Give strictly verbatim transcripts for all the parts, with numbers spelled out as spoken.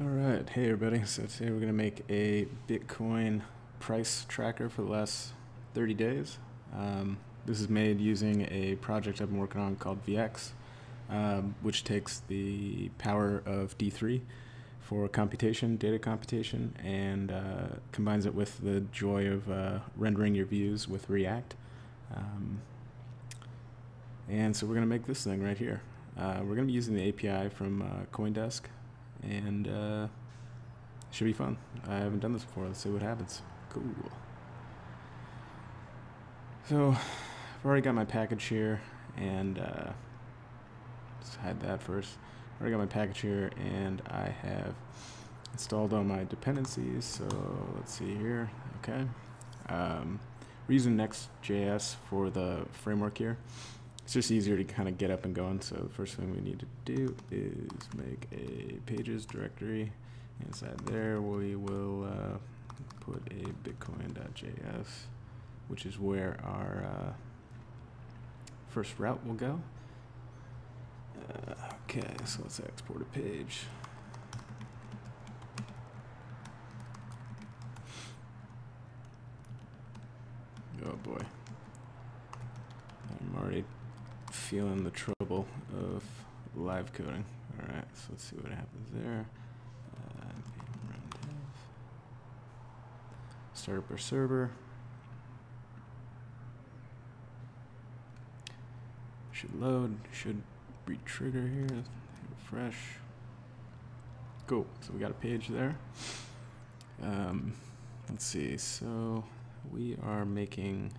All right, hey everybody. So today we're going to make a Bitcoin price tracker for the last thirty days. Um, this is made using a project I've been working on called V X, um, which takes the power of D three for computation, data computation, and uh, combines it with the joy of uh, rendering your views with React. Um, and so we're going to make this thing right here. Uh, we're going to be using the A P I from uh, CoinDesk. And uh, should be fun. I haven't done this before. Let's see what happens. Cool. So I've already got my package here, and uh, let's hide that first. I've already got my package here, and I have installed all my dependencies. So let's see here. Okay. Um, we're using Next.js for the framework here. It's just easier to kind of get up and going. So the first thing we need to do is make a pages directory. Inside there we will uh, put a bitcoin.js, which is where our uh, first route will go. Uh, okay, so let's export a page. Oh boy, I'm already feeling the trouble of live coding. All right, so let's see what happens there. Uh, Start up our server. Should load, should re-trigger here, refresh. Cool, so we got a page there. Um, let's see, so we are making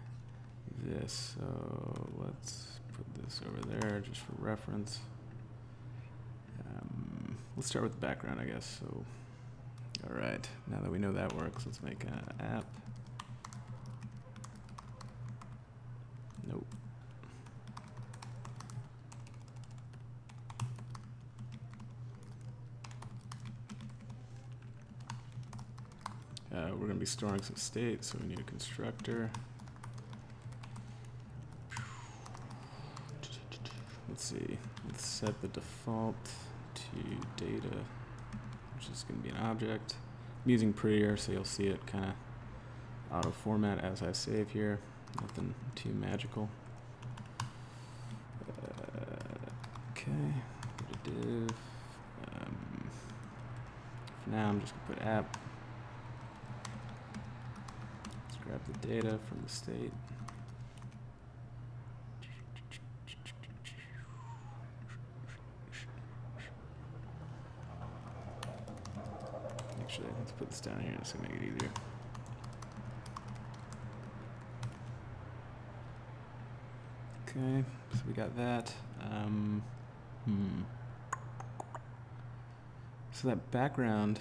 this, so let's put this over there just for reference. Um, let's start with the background, I guess. So, all right, now that we know that works, let's make an app. Nope. Uh, we're gonna be storing some state, so we need a constructor. Let's see, let's set the default to data, which is going to be an object. I'm using prettier, so you'll see it kind of auto format as I save here. Nothing too magical. Uh, okay, put a div. Um, for now, I'm just going to put app. Let's grab the data from the state. Let's put this down here so make it easier. Okay, so we got that. Um, hmm. So that background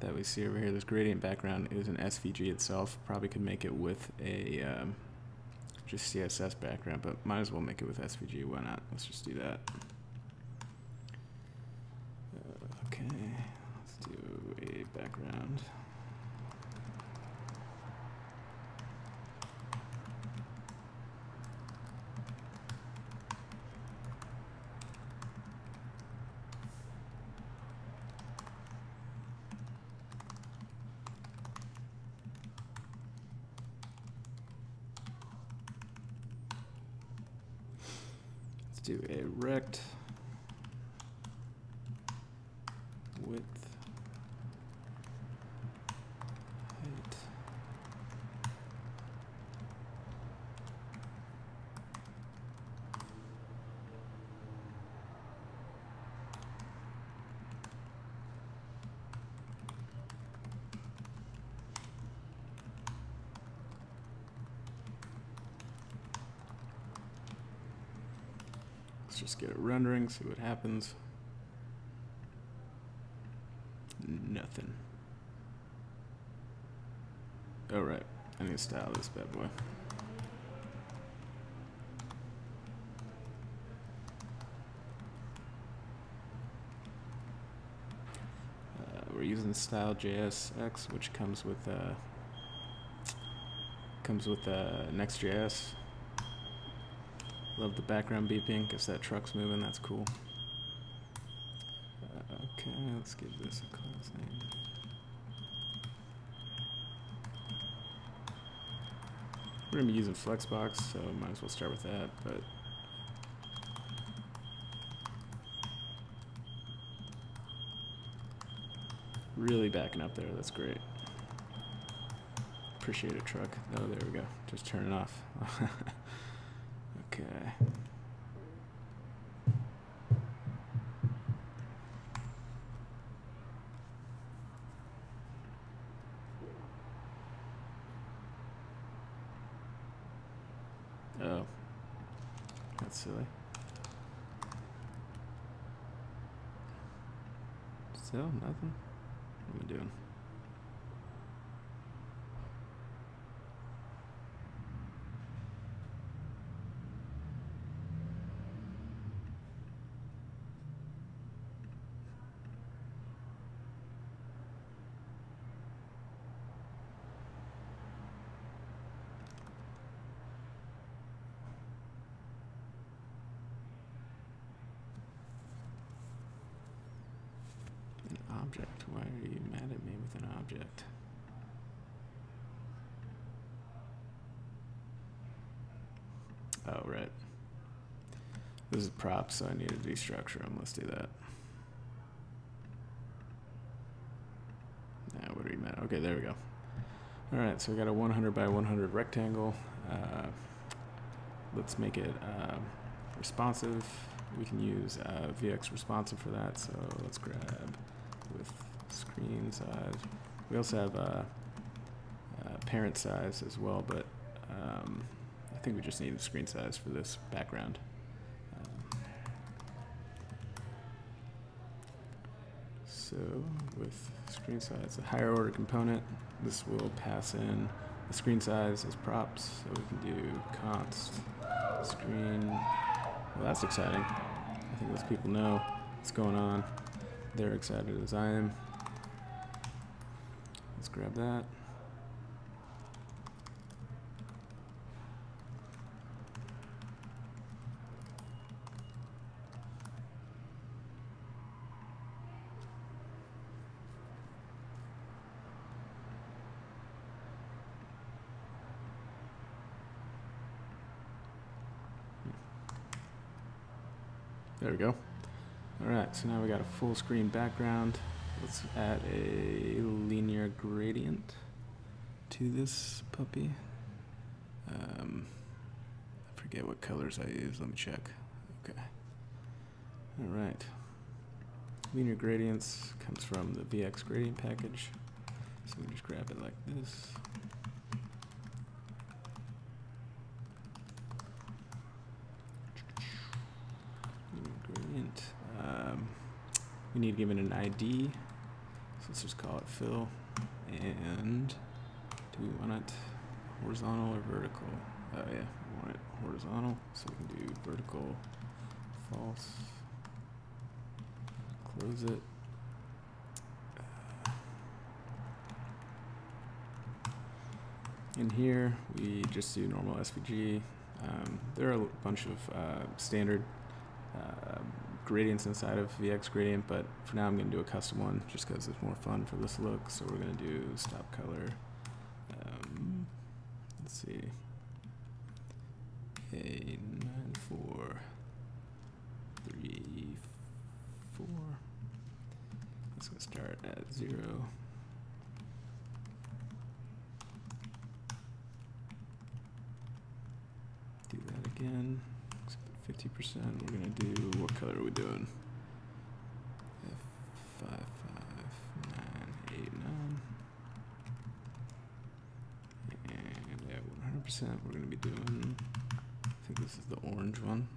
that we see over here, this gradient background, is an S V G itself. Probably could make it with a um, just C S S background, but might as well make it with S V G. Why not? Let's just do that. Background. Let's do a rect width. Just get it rendering, see what happens. Nothing. All right, I need to style this bad boy. Uh, we're using style J S X, which comes with uh, comes with uh, Next.js. Love the background beeping, because that truck's moving, that's cool. Uh, Okay, let's give this a class name. We're gonna be using Flexbox, so might as well start with that, but really backing up there, that's great. Appreciate it, truck. Oh, there we go. Just turn it off. Okay. Oh, that's silly. Still nothing? What am I doing? Object. Why are you mad at me with an object? Oh, right. This is props, so I need to destructure them. Let's do that. Now, what are you mad at? Okay, there we go. All right, so we got a one hundred by one hundred rectangle. Uh, let's make it uh, responsive. We can use uh, V X responsive for that, so let's grab with screen size. We also have uh, uh, parent size as well, but um, I think we just need the screen size for this background. Um, so with screen size, a higher order component, this will pass in the screen size as props, so we can do const screen. Well, that's exciting. I think those people know what's going on. They're excited as I am. Let's grab that. There we go. Alright, so now we got a full screen background. Let's add a linear gradient to this puppy. Um, I forget what colors I use. Let me check. Okay. Alright. Linear gradients comes from the V X gradient package. So we just grab it like this. We need to give it an I D, so let's just call it Phil. And do we want it horizontal or vertical? Oh yeah, we want it horizontal, so we can do vertical false. Close it. In here, we just do normal S V G. Um, there are a bunch of uh, standard. Uh, gradients inside of V X gradient, but for now I'm going to do a custom one just because it's more fun for this look. So we're going to do stop color. Um, let's see, a nine four three four. Let's go start at zero. Do that again. fifty percent, we're gonna do, what color are we doing? F five five nine eight nine. And at one hundred percent, we're gonna be doing, I think this is the orange one,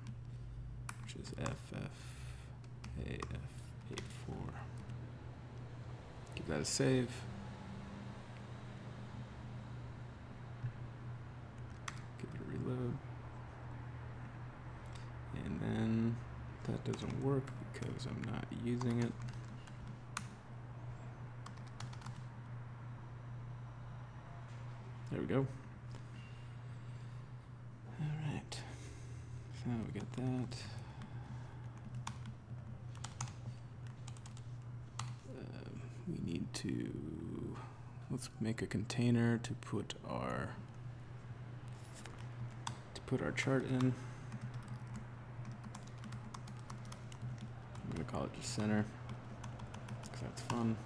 which is F F A F eight four. Give that a save. Give it a reload. And then that doesn't work because I'm not using it. There we go. All right. So we got that. we need to, let's make a container to put our, to put our chart in. I'm gonna call it just center, because that's fun.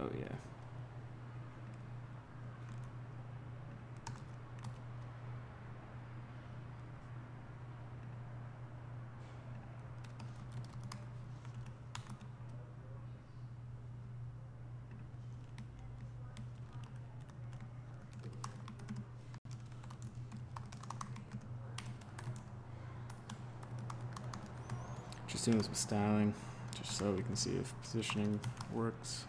Oh yeah. Just doing this with styling, just so we can see if positioning works.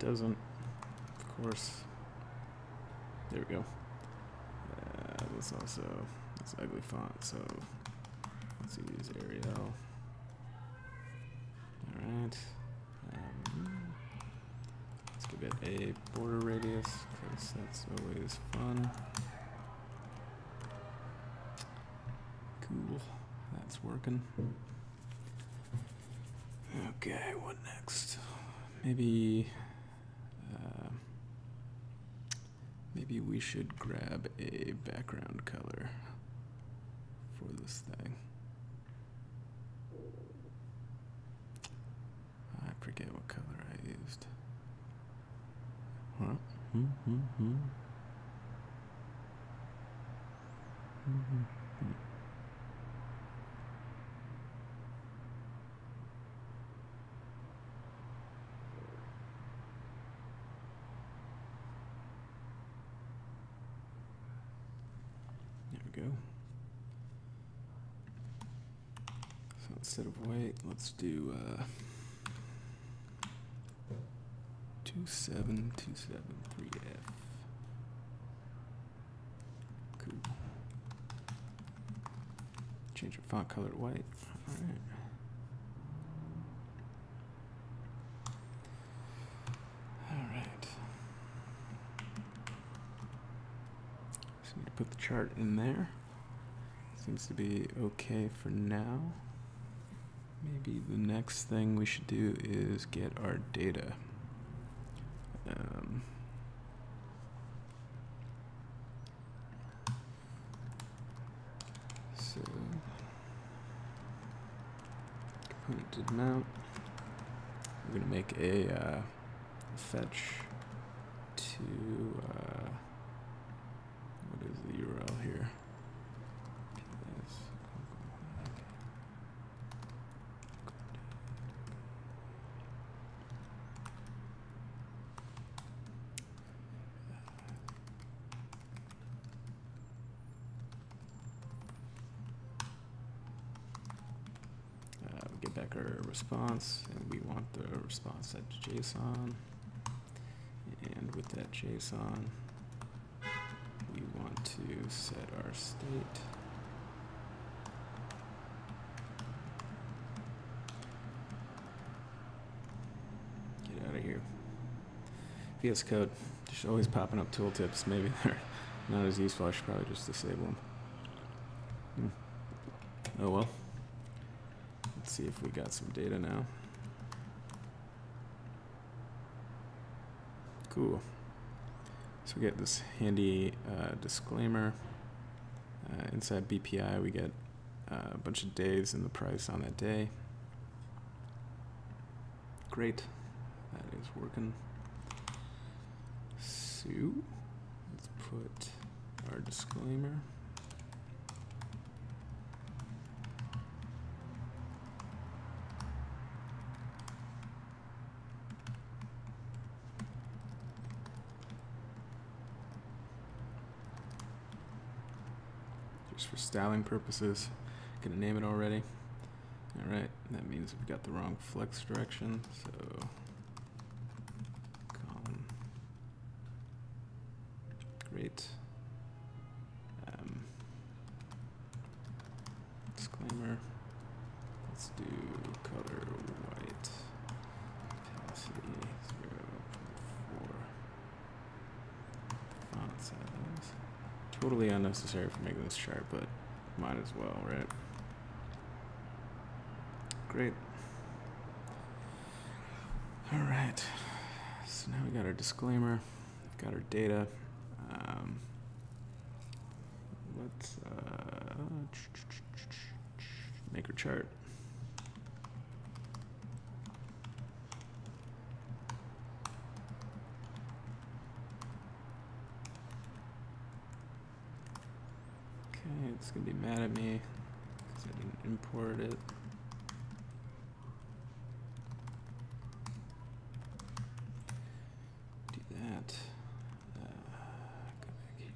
Doesn't, of course. There we go. Uh, this also, it's ugly font, so let's use Arial. Alright. Um, let's give it a border radius, because that's always fun. Cool. That's working. Okay, what next? Maybe. Maybe we should grab a background color for this thing. I forget what color I used. Huh? Mm -hmm -hmm. Mm -hmm -hmm. Instead of white, let's do uh, two seven two seven three F. Cool. Change our font color to white. All right. All right. So need to put the chart in there. Seems to be okay for now. Maybe the next thing we should do is get our data. Um, so, component did mount. We're gonna make a uh, fetch to uh, what is the U R L here? Response, and we want the response at JSON, and with that JSON we want to set our state . Get out of here . V S Code, just always popping up tooltips. Maybe they're not as useful. I should probably just disable them. hmm. Oh well. Let's see if we got some data now. Cool. So we get this handy uh, disclaimer. Uh, inside B P I, we get uh, a bunch of days and the price on that day. Great. That is working. So let's put our disclaimer just for styling purposes. I'm gonna name it already. All right, that means we've got the wrong flex direction. So column, great. Um, disclaimer. Let's do color white. Opacity zero point four. Font size. Totally unnecessary for making this chart, but might as well, right? Great. All right. So now we got our disclaimer. We've got our data. Um, let's uh, make our chart. It's gonna be mad at me because I didn't import it. Do that. Uh, go back here.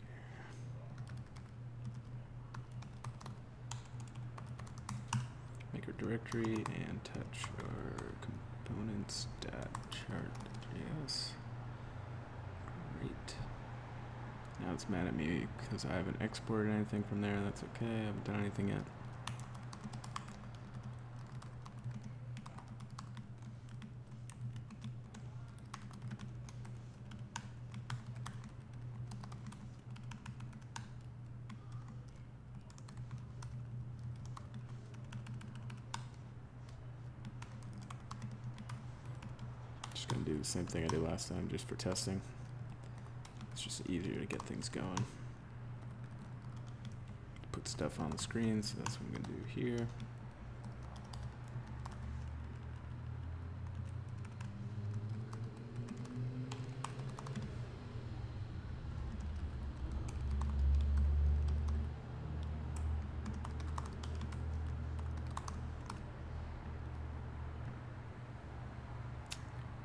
Make our directory and touch our components.chart.js. Great. Now it's mad at me because I haven't exported anything from there. That's okay, I haven't done anything yet. Just gonna do the same thing I did last time just for testing. It's just easier to get things going. Put stuff on the screen, so that's what I'm gonna do here.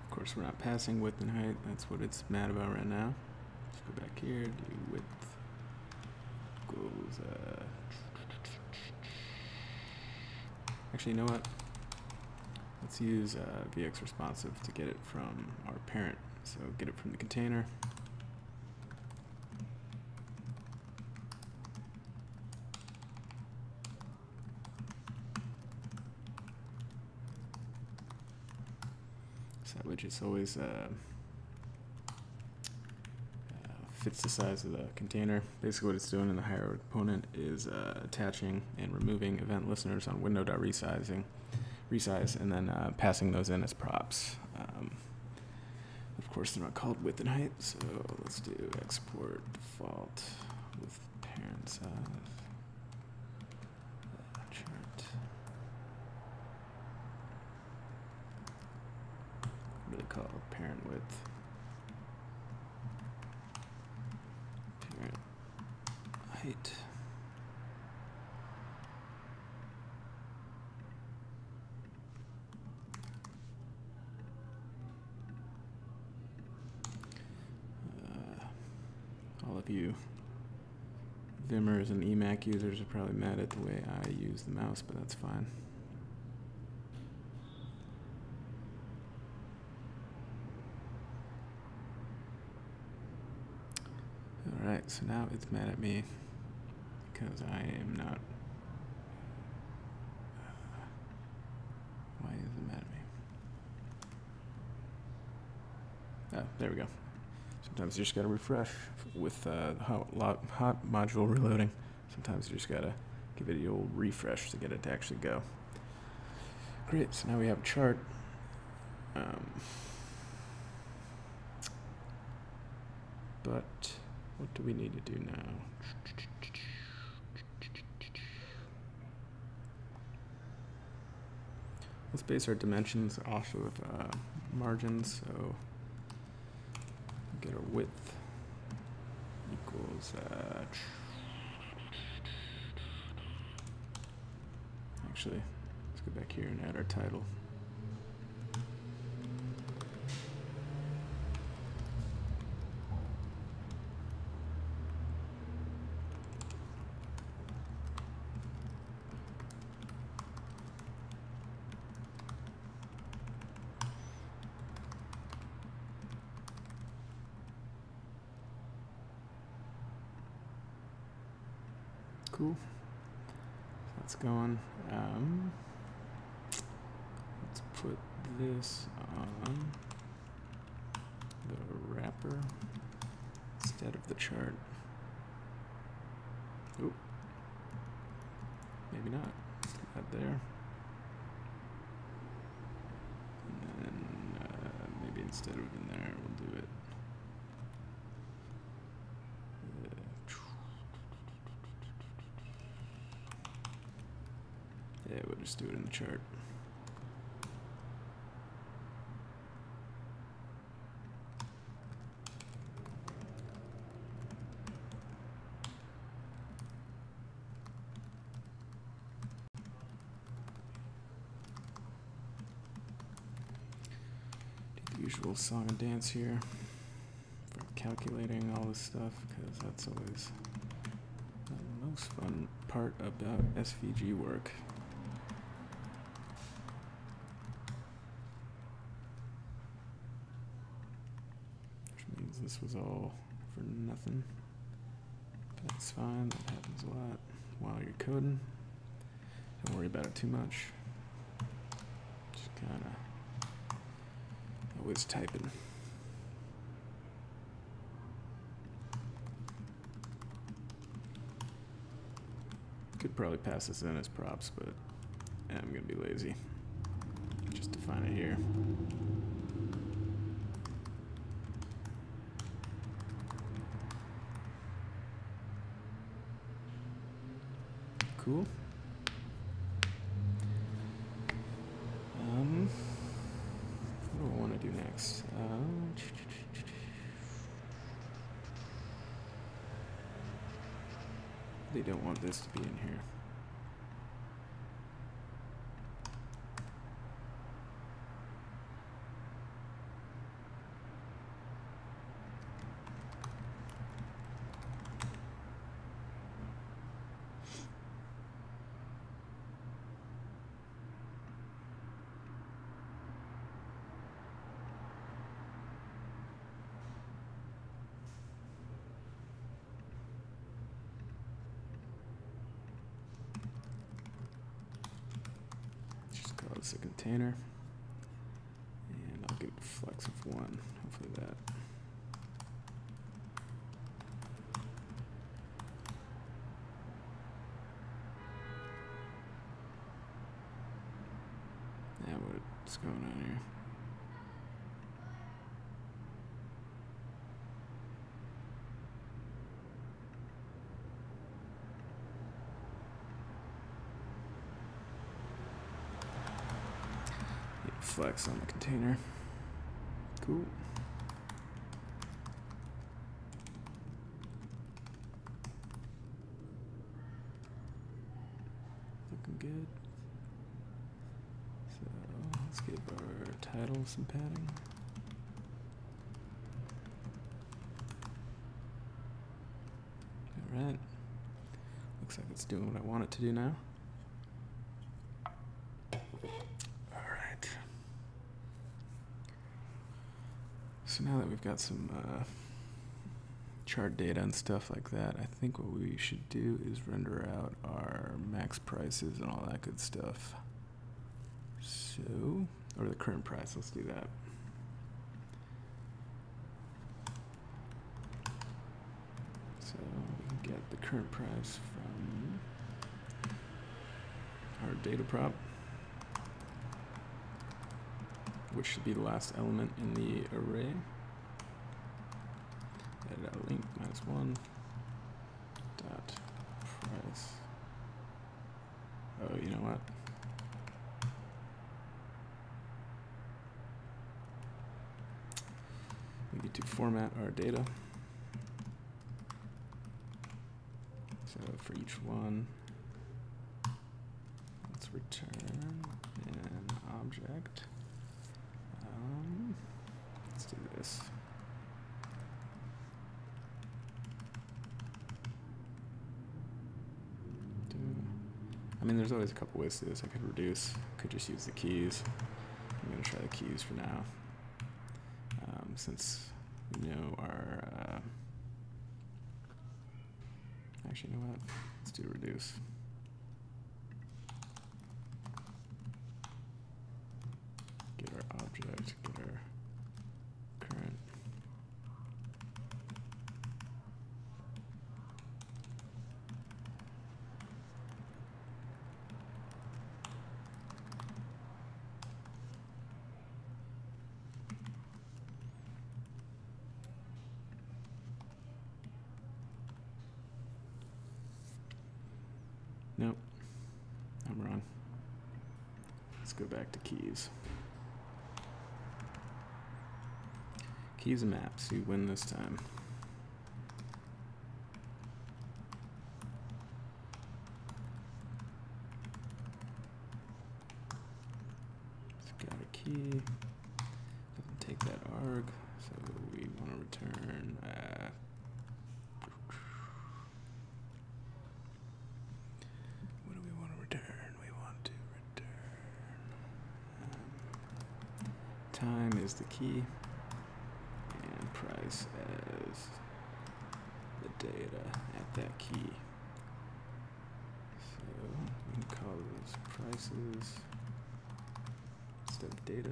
Of course, we're not passing width and height. That's what it's mad about right now. Go back here, do width equals, uh, actually, you know what? Let's use uh, V X responsive to get it from our parent. So get it from the container. So that widget's always, uh, fits the size of the container. Basically what it's doing in the higher component is uh, attaching and removing event listeners on window.resizing, resize, and then uh, passing those in as props. Um, of course they're not called width and height, so let's do export default with parent size. Chart. What do they call parent width? Height. Uh, all of you Vimmers and Emac users are probably mad at the way I use the mouse, but that's fine. All right, so now it's mad at me because I am not. Uh, why is it mad at me? Oh, there we go. Sometimes you just gotta refresh with uh, hot, hot module reloading. Sometimes you just gotta give it a old refresh to get it to actually go. Great. So now we have a chart. Um, but what do we need to do now? Let's base our dimensions off of uh, margins, so get our width equals, uh, actually, let's go back here and add our title. cool. So that's going. Um, let's put this on the wrapper instead of the chart. Oop. Maybe not. Put that there. And then uh, maybe instead of in there, we'll do it. Yeah, we'll just do it in the chart. Usual song and dance here for calculating all this stuff, because that's always the most fun part about S V G work. Which means this was all for nothing. That's fine, that happens a lot while you're coding. Don't worry about it too much. Just kind of was typing. Could probably pass this in as props, but I'm gonna be lazy. Just define it here. Cool. Um. Do next. Uh, they don't want this to be in here. A container, and I'll give it a flex of one. Hopefully that yeah, what's going on here? Flex on the container. Cool. Looking good. So let's give our title some padding. All right. Looks like it's doing what I want it to do now. So now that we've got some uh, chart data and stuff like that, I think what we should do is render out our max prices and all that good stuff. So, or the current price, let's do that. So we get the current price from our data prop, which should be the last element in the array. Edit out link minus one dot price. Oh, you know what? We need to format our data. So for each one, let's return an object. Um, let's do this. I mean, there's always a couple ways to do this. I could reduce, could just use the keys. I'm going to try the keys for now. Um, since we know our uh, Actually, you know what? Let's do reduce. Get our object, get our current. Nope, I'm wrong. Let's go back to keys. Keys and maps, you win this time. It's got a key. Doesn't take that arg, so we want to return. Uh, Time is the key, and price as the data at that key. So we can call those prices instead of data.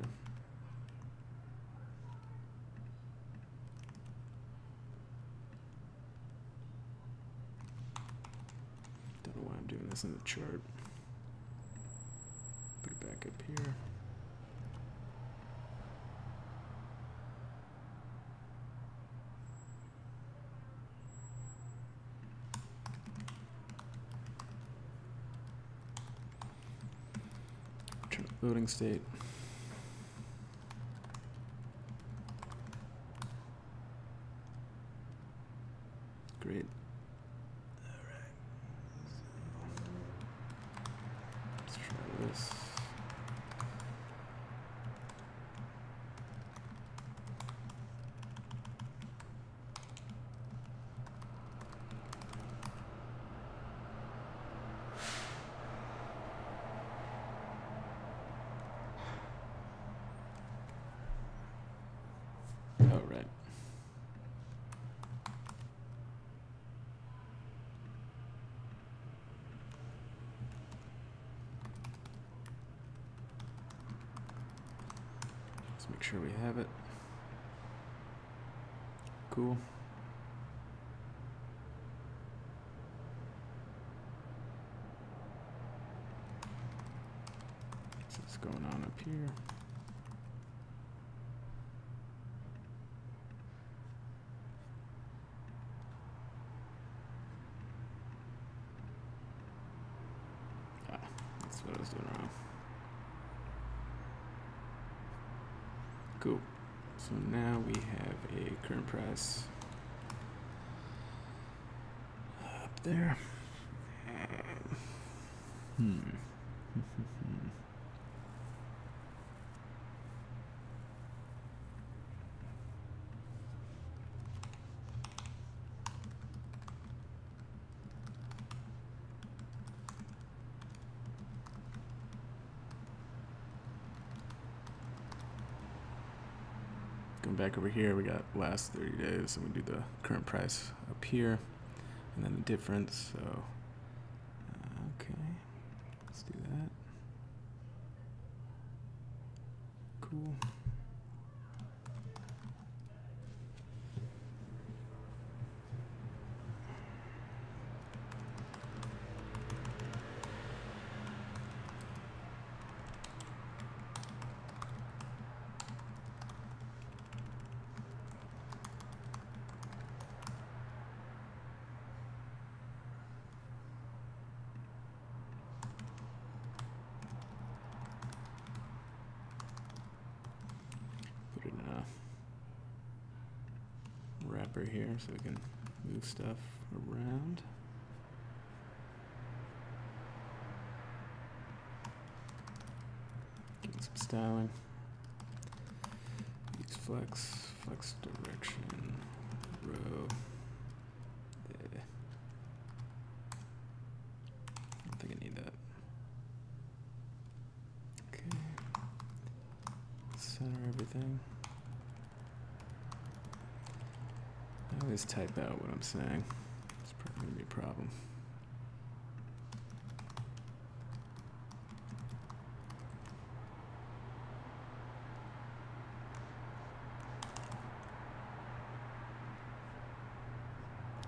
Don't know why I'm doing this in the chart. Put it back up here. Loading state. Great. All right. So let's try this. Let's make sure we have it. Cool. So what's going on up here? Ah, that's what I was doing wrong. Cool. So now we have a current price up there. Hmm. Back over here, we got last thirty days, and we do the current price up here, and then the difference. So, uh, okay, let's do that. Cool. Here so we can move stuff around. Getting some styling. Use flex, flex direction, row. I don't think I need that. Okay. Center everything. I always type out what I'm saying. It's pretty Gonna be a problem.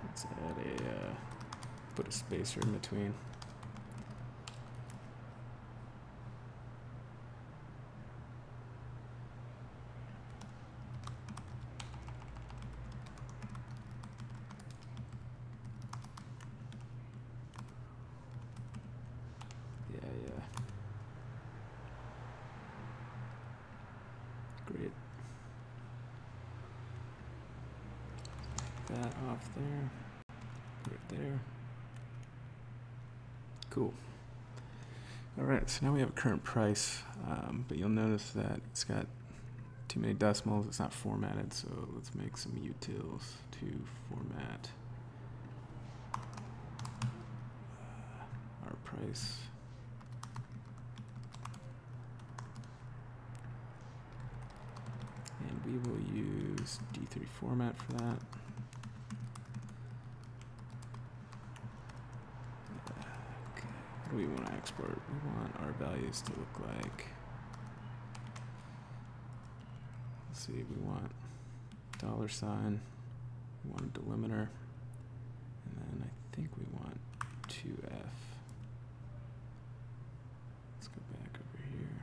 Let's add a uh, put a spacer in between. So now we have a current price, um, but you'll notice that it's got too many decimals. It's not formatted, so let's make some utils to format uh, our price. And we will use D three format for that. We want to export, we want our values to look like, let's see, we want dollar sign, we want a delimiter, and then I think we want two F. Let's go back over here.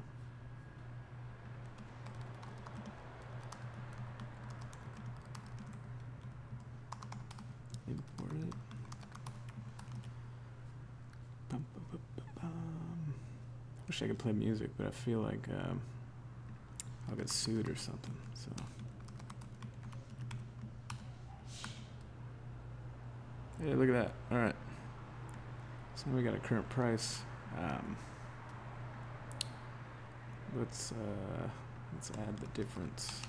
Import it. I wish I could play music, but I feel like um, I'll get sued or something, so. Hey, look at that, all right. So now we got a current price. Um, let's, uh, let's add the difference.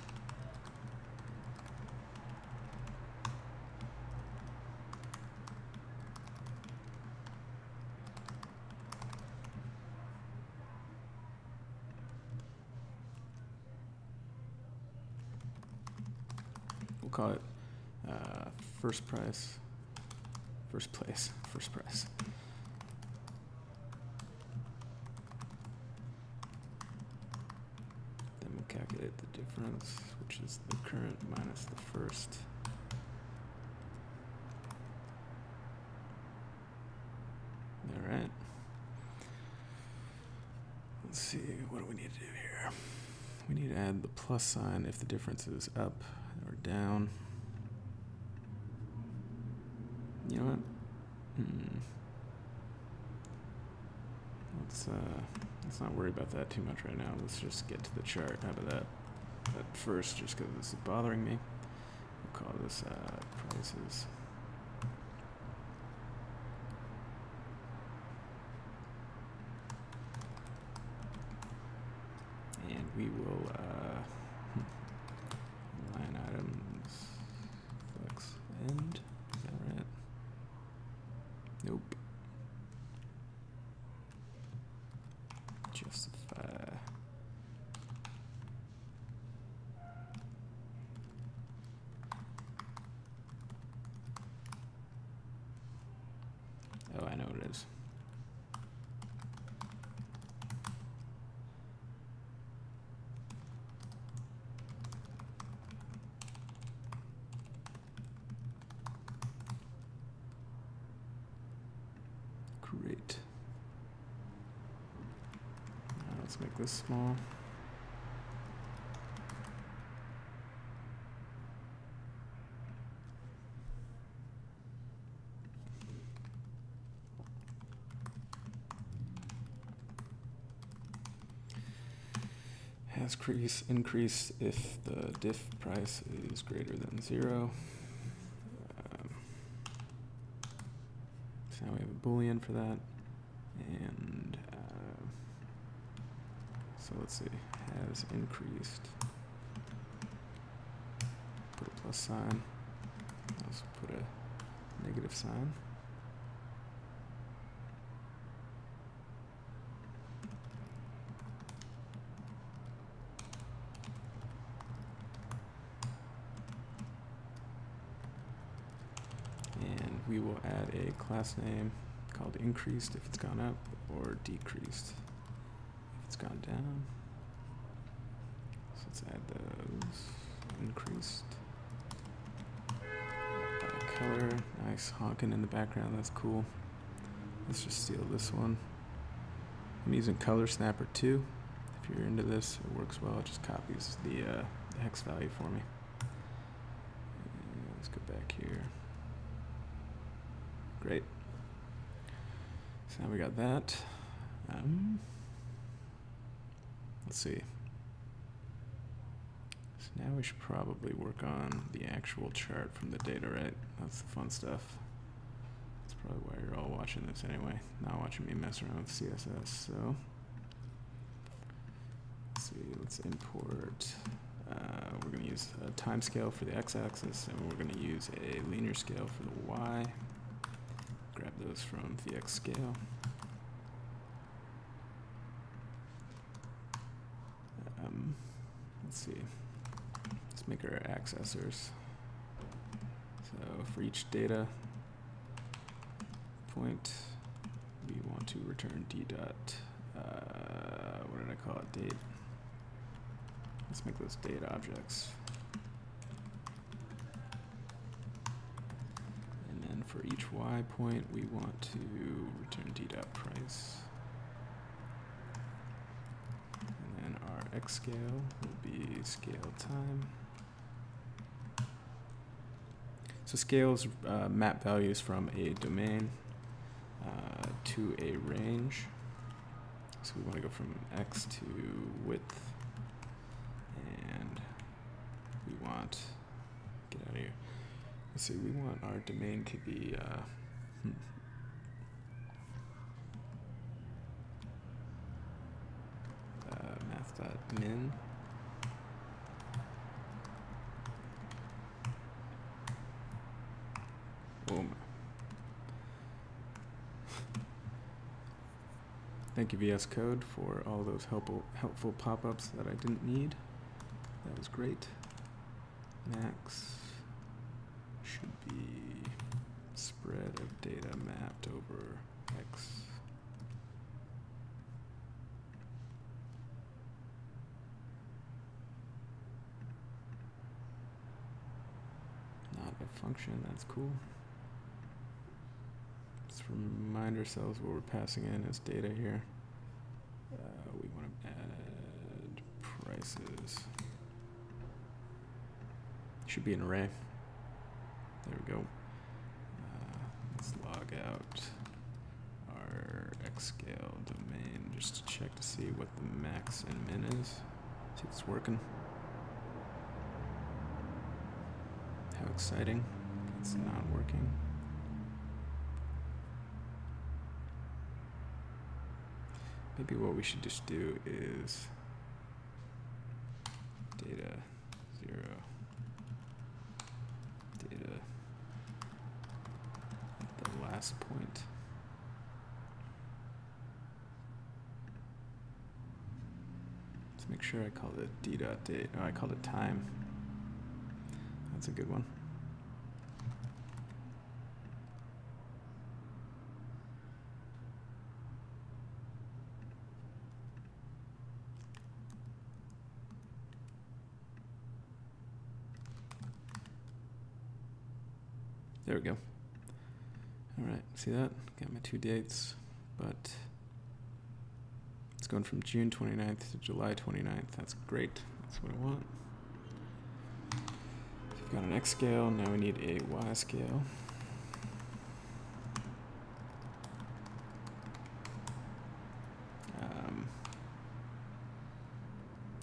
Call it uh, first price, first place, first price. Then we'll calculate the difference, which is the current minus the first. All right. Let's see, what do we need to do here? We need to add the plus sign if the difference is up or down. You know what? Hmm. Let's uh, let's not worry about that too much right now. Let's just get to the chart. How about that? At first, just because this is bothering me, we'll call this uh, prices. And we will. Uh, Great. Now let's make this small. Has crease increase if the diff price is greater than zero. Now we have a boolean for that, and uh, so let's see, has increased, put a plus sign, also put a negative sign. add a class name called increased if it's gone up, or decreased if it's gone down. So let's add those. Increased by color. Nice honking in the background. That's cool. Let's just steal this one. I'm using color snapper two. If you're into this, it works well. It just copies the, uh, the hex value for me. And let's go back here. Great. So now we got that. Um, let's see. So now we should probably work on the actual chart from the data, right? That's the fun stuff. That's probably why you're all watching this anyway, not watching me mess around with C S S. So let's see, let's import. Uh, we're going to use a time scale for the x-axis, and we're going to use a linear scale for the y. Grab those from V X scale. Um, let's see. Let's make our accessors. So for each data point, we want to return d dot. Uh, what did I call it? Date. Let's make those date objects. For each y point, we want to return d dot price, and then our x scale will be scale time. So scales uh, map values from a domain uh, to a range. So we want to go from x to width, and we want get out of here. Let's see, we want our domain to be, uh, hmm. uh, math.min. Boom. Thank you, V S Code, for all those helpful, helpful pop-ups that I didn't need. That was great. Max. Should be spread of data mapped over x. Not a function, that's cool. Let's remind ourselves what we're passing in as data here. Uh, we want to add prices. Should be an array. There we go. Uh, let's log out our x scale domain just to check to see what the max and min is. See if it's working. How exciting. It's not working. Maybe what we should just do is data zero. Point. Let's make sure I called it d dot date. Oh, I called it time. That's a good one. There we go. Alright, see that? Got my two dates, but it's going from June twenty-ninth to July twenty-ninth. That's great. That's what I want. So we've got an X scale. Now we need a Y scale. Um,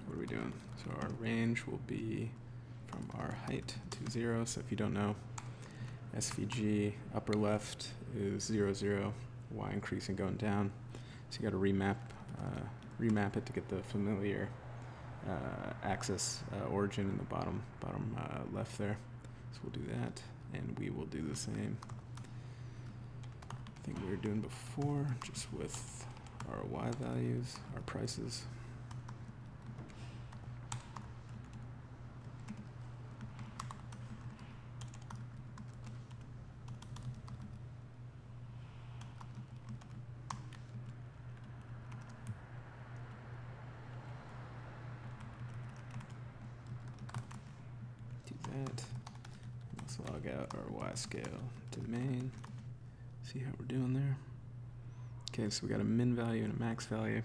what are we doing? So our range will be from our height to zero. So if you don't know, S V G upper left is zero zero, y increasing going down. So you got to remap, uh, remap it to get the familiar uh, axis uh, origin in the bottom bottom uh, left there. So we'll do that, and we will do the same thing we were doing before, just with our y values, our prices. log out our Y scale to the main. See how we're doing there. Okay, so we got a min value and a max value.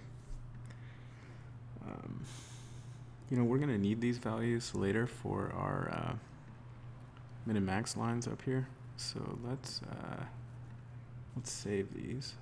Um, you know, we're gonna need these values later for our uh, min and max lines up here. So let's uh, let's save these.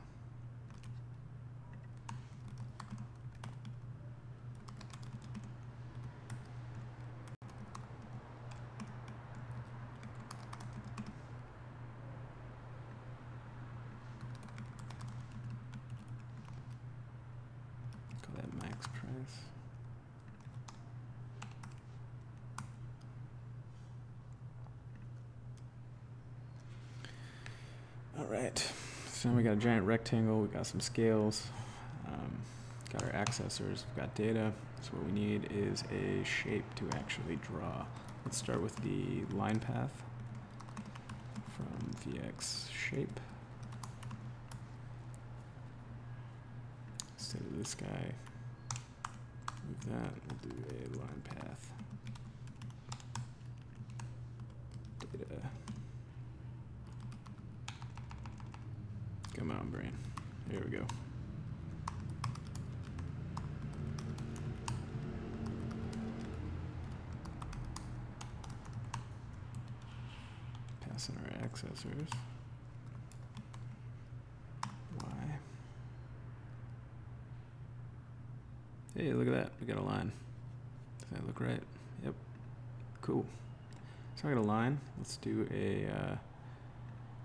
A giant rectangle, we got some scales, um, got our accessors, we've got data, so what we need is a shape to actually draw. Let's start with the line path from V X shape. Instead of this guy, move that, we'll do a line path data. Come on, brain. Here we go. Pass in our accessors. Y. Hey, look at that. We got a line. Does that look right? Yep. Cool. So I got a line. Let's do a... Uh,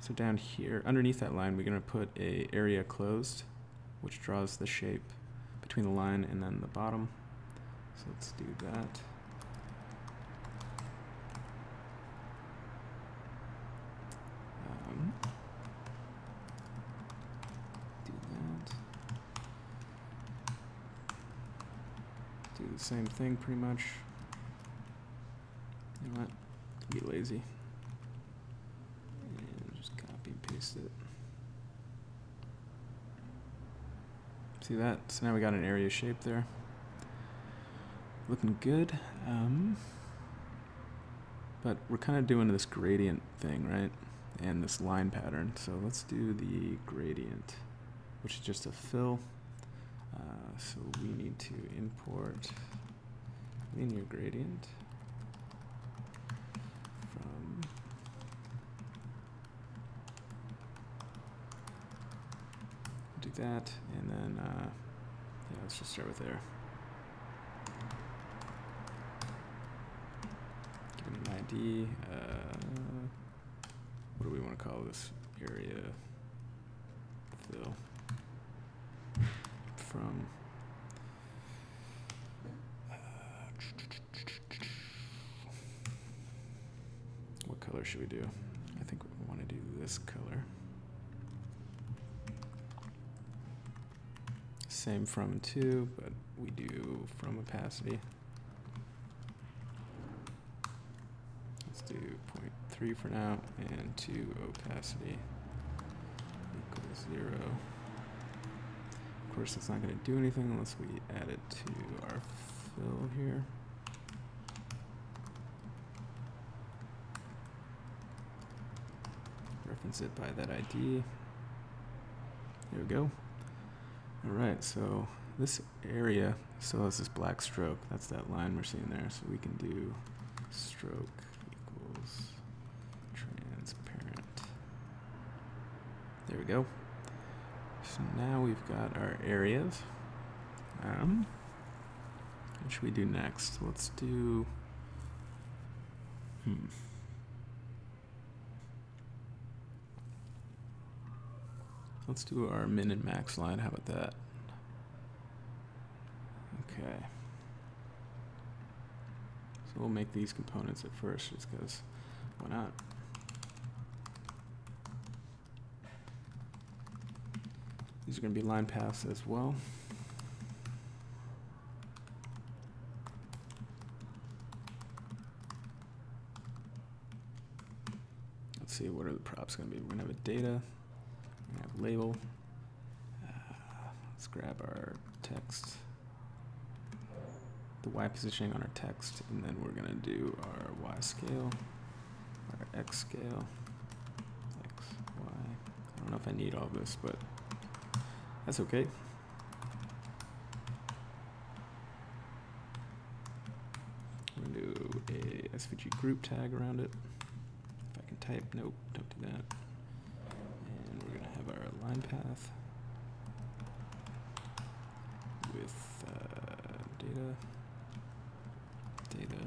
So down here, underneath that line, we're going to put a area closed, which draws the shape between the line and then the bottom. So let's do that. Um, do that. Do the same thing pretty much. You know what? Be lazy. It. See that? So now we got an area shape there. Looking good. Um, but we're kind of doing this gradient thing, right? And this line pattern. So let's do the gradient, which is just a fill. Uh, so we need to import linear gradient. That and then uh, yeah, let's just start with there. Give it an I D. Uh, what do we want to call this area? Fill from uh, what color should we do? I think we want to do this color. Same from and to, but we do from opacity. Let's do zero point three for now, and to opacity equals zero. Of course, it's not going to do anything unless we add it to our fill here. Reference it by that I D. There we go. Alright, so this area still has this black stroke. That's that line we're seeing there. So we can do stroke equals transparent. There we go. So now we've got our areas. Um, what should we do next? Let's do... Hmm. Let's do our min and max line. How about that? Okay. So we'll make these components at first just because why not? These are going to be line paths as well. Let's see, what are the props going to be? We're going to have a data. We have label. Uh, let's grab our text, the Y positioning on our text, and then we're going to do our Y scale, our X scale, X, Y. I don't know if I need all this, but that's okay. I'm gonna do a S V G group tag around it. If I can type, nope, don't do that. And we're gonna have our line path with uh, data, data.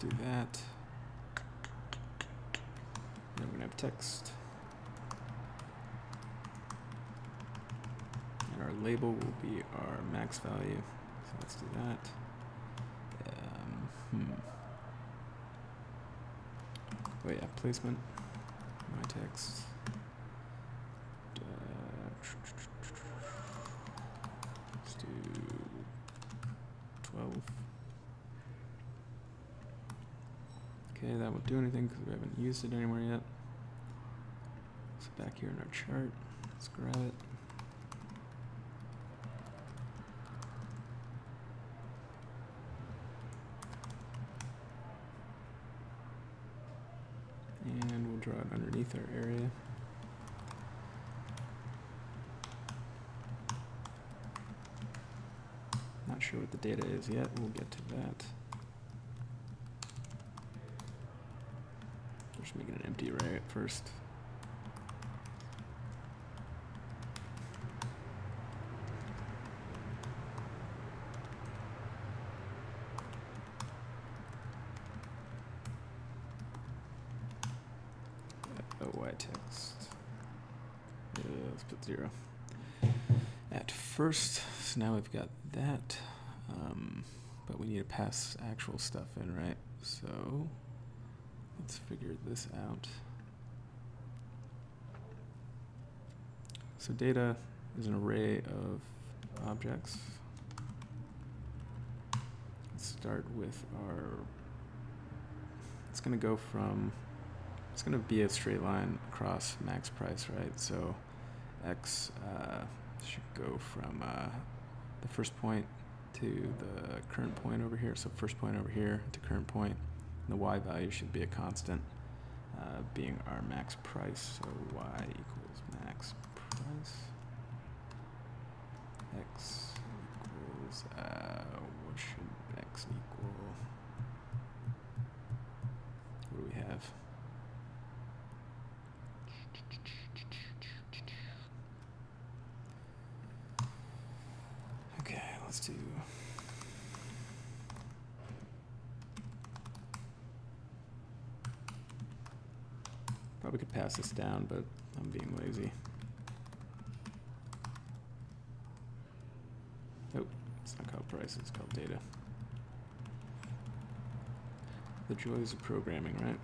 Do that. Then we're gonna have text. And our label will be our max value. So let's do that. Um, hmm. Oh yeah, placement. My text. Uh, let's do twelve. Okay, that won't do anything because we haven't used it anywhere yet. So back here in our chart, let's grab it. And we'll draw it underneath our area. Not sure what the data is yet, we'll get to that. Just making an empty array at first. O Y text. Yeah, let's put zero. At first, so now we've got that. Um, but we need to pass actual stuff in, right? So let's figure this out. So data is an array of objects. Let's start with our, it's gonna go from, it's gonna be a straight line across max price, right? So X uh, should go from uh, the first point to the current point over here. So first point over here to current point. The Y value should be a constant, uh, being our max price. So Y equals max price. X equals, uh, what should X equal? What do we have? Okay, let's do we could pass this down, but I'm being lazy. Nope, it's not called price, it's called data. The joys of programming, right?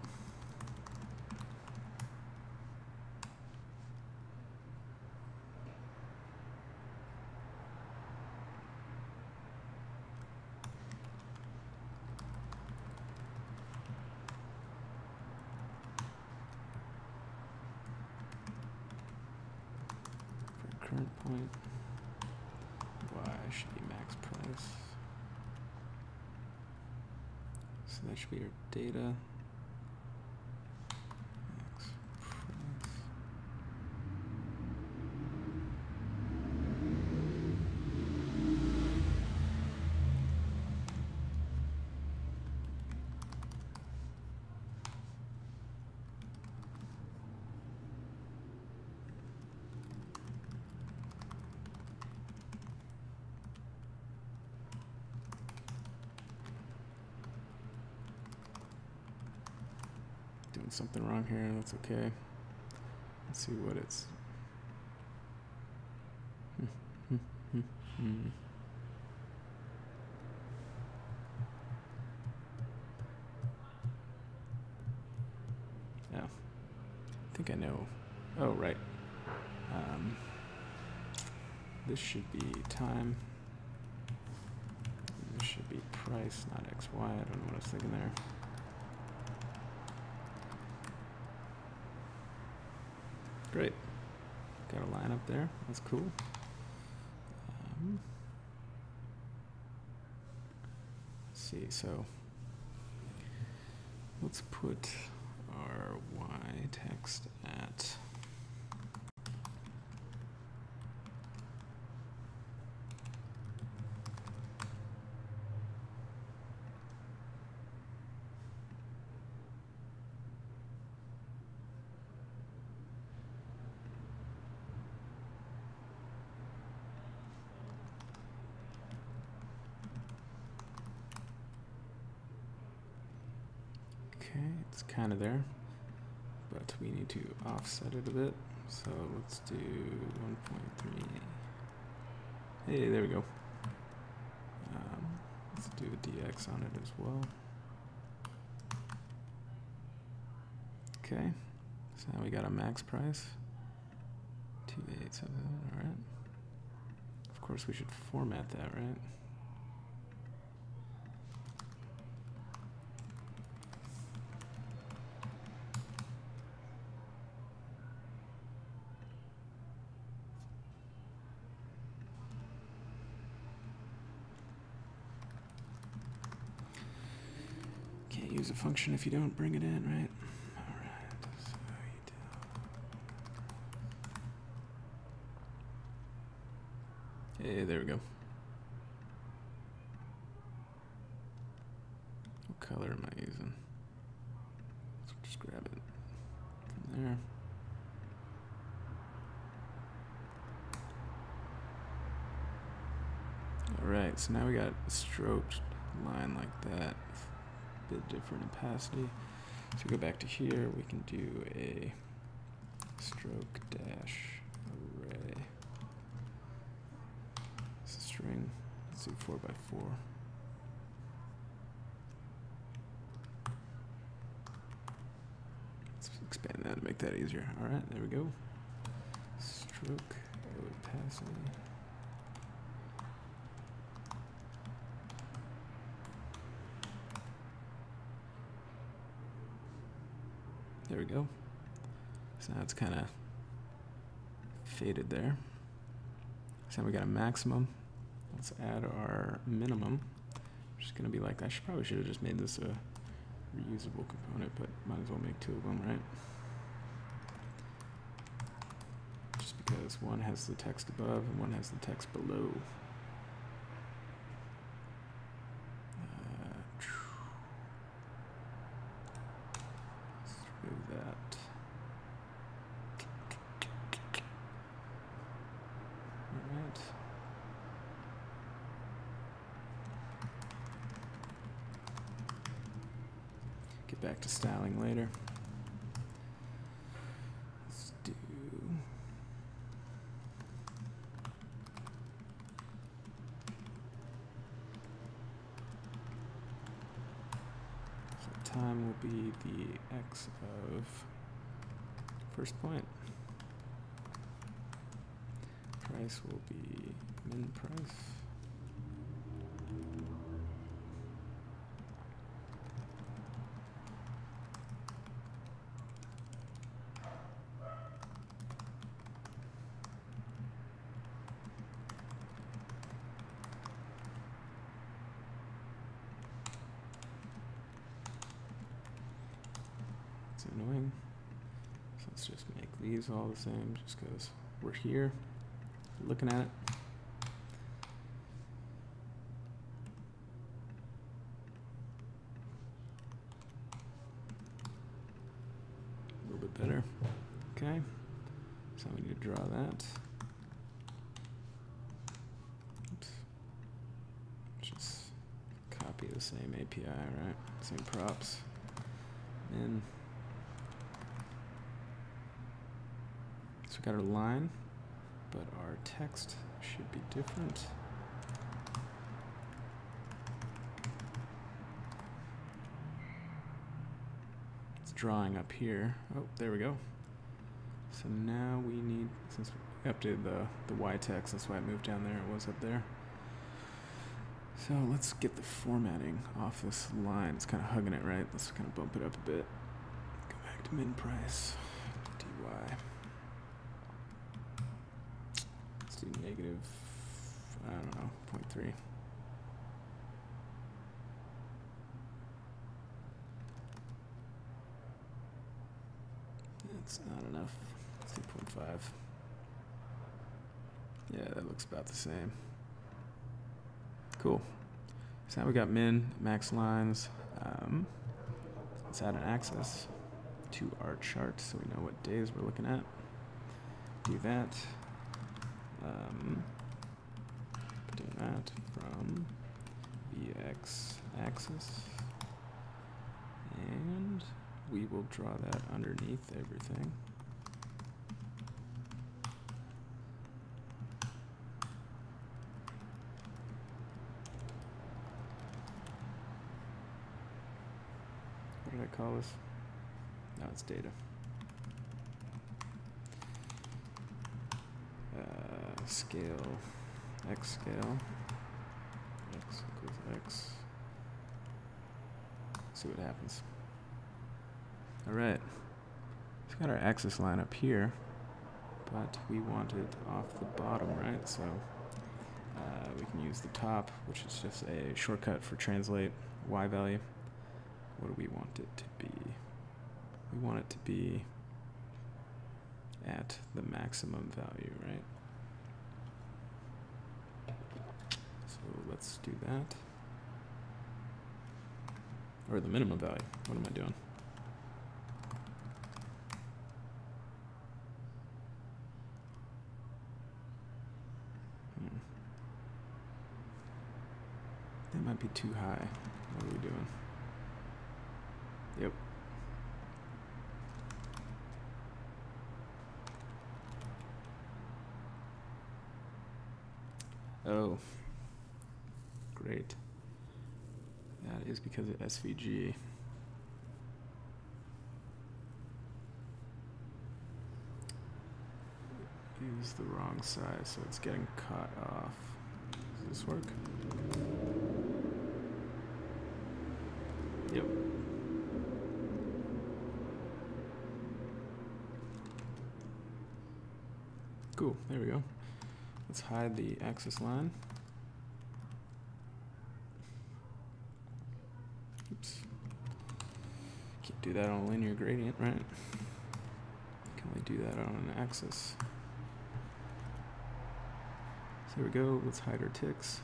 Current point, Y should be max price. So that should be our data. Max price. Something wrong here, that's okay. Let's see what it's. Yeah, I think I know. Oh, right. Um, this should be time. This should be price, not X Y. I don't know what I was thinking there. Great. Got a line up there. That's cool. Um, let's see. So let's put our Y text at it's kind of there, but we need to offset it a bit. So let's do one point three. Hey, there we go. Um, let's do a D X on it as well. Okay, so now we got a max price. two eight seven, all right. Of course, we should format that, right? Use a function if you don't bring it in, right? All right. So you do. Hey, there we go. What color am I using? Let's just grab it from there. All right. So now we got a stroked line like that. Bit different opacity. So we go back to here, we can do a stroke dash array. It's a string. Let's do four by four. Let's expand that and make that easier. All right, there we go. Stroke opacity. There we go. So now it's kind of faded there. So now we got a maximum. Let's add our minimum. Which is going to be like, I should probably should have just made this a reusable component, but might as well make two of them, right? Just because one has the text above and one has the text below. Back to styling later. Let's do so time will be the x of first point. Price will be min price. Annoying. So let's just make these all the same just because we're here looking at it. A little bit better. Okay. So we need to draw that. Oops. Just copy the same A P I, right? Same props. And got our line, but our text should be different. It's drawing up here. Oh, there we go. So now we need, since we updated the, the Y text, that's why it moved down there, it was up there. So let's get the formatting off this line. It's kind of hugging it, right? Let's kind of bump it up a bit. Go back to min price, dy. Let's do negative, I don't know, zero point three. That's not enough. Let's do zero point five. Yeah, that looks about the same. Cool. So now we got min, max lines. Um, let's add an axis to our chart so we know what days we're looking at. Do that. Um, do that from V X axis. And we will draw that underneath everything. Call this? No, it's data. Uh, scale, x scale, x equals x. Let's see what happens. All right, we've got our axis line up here, but we want it off the bottom, right? So uh, we can use the top, which is just a shortcut for translate y value. What do we want it to be? We want it to be at the maximum value, right? So let's do that. Or the minimum value. What am I doing? Hmm. That might be too high. What are we doing? Yep. Oh, great. That is because of S V G. Use the wrong size, so it's getting cut off. Does this work? Yep. Cool, there we go. Let's hide the axis line. Oops. Can't do that on a linear gradient, right? Can only do that on an axis. So there we go, let's hide our ticks.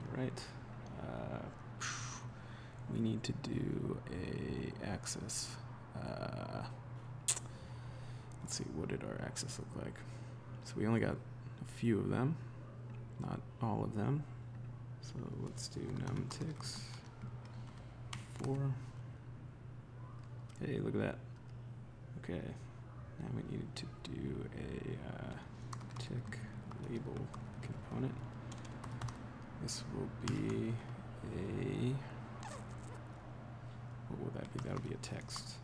All right. Uh, we need to do a axis. Uh, let's see, what did our axis look like? So we only got a few of them, not all of them. So let's do numticks four. Hey, look at that. Okay, now we needed to do a uh, tick label component. This will be a, what will that be? That'll be a text.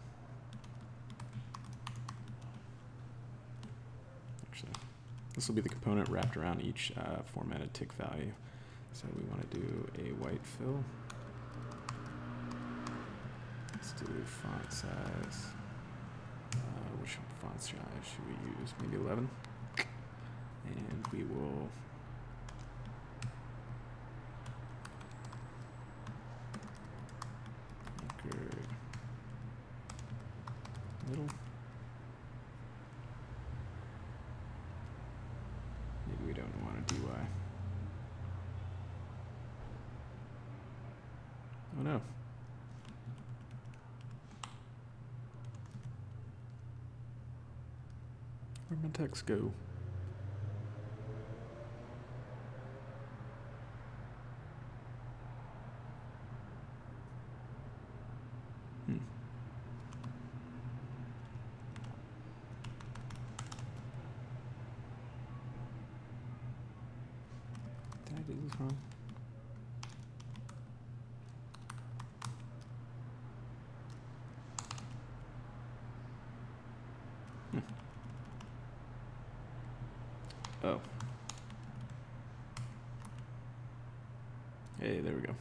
This will be the component wrapped around each uh, formatted tick value. So we want to do a white fill. Let's do font size. Uh, which font size should we use? Maybe eleven. And we will record middle. Text go. Hmm. Did I do this wrong? Oh. Hey, there we go.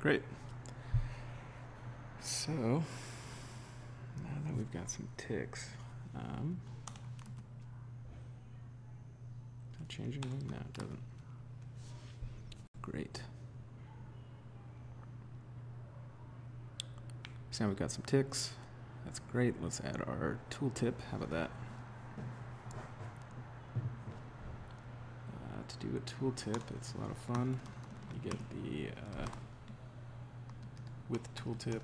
Great. So, now that we've got some ticks, um, not changing anything? No, it doesn't. Great. So now we've got some ticks. That's great. Let's add our tooltip. How about that? Uh, to do a tooltip, it's a lot of fun. You get the uh, with tooltip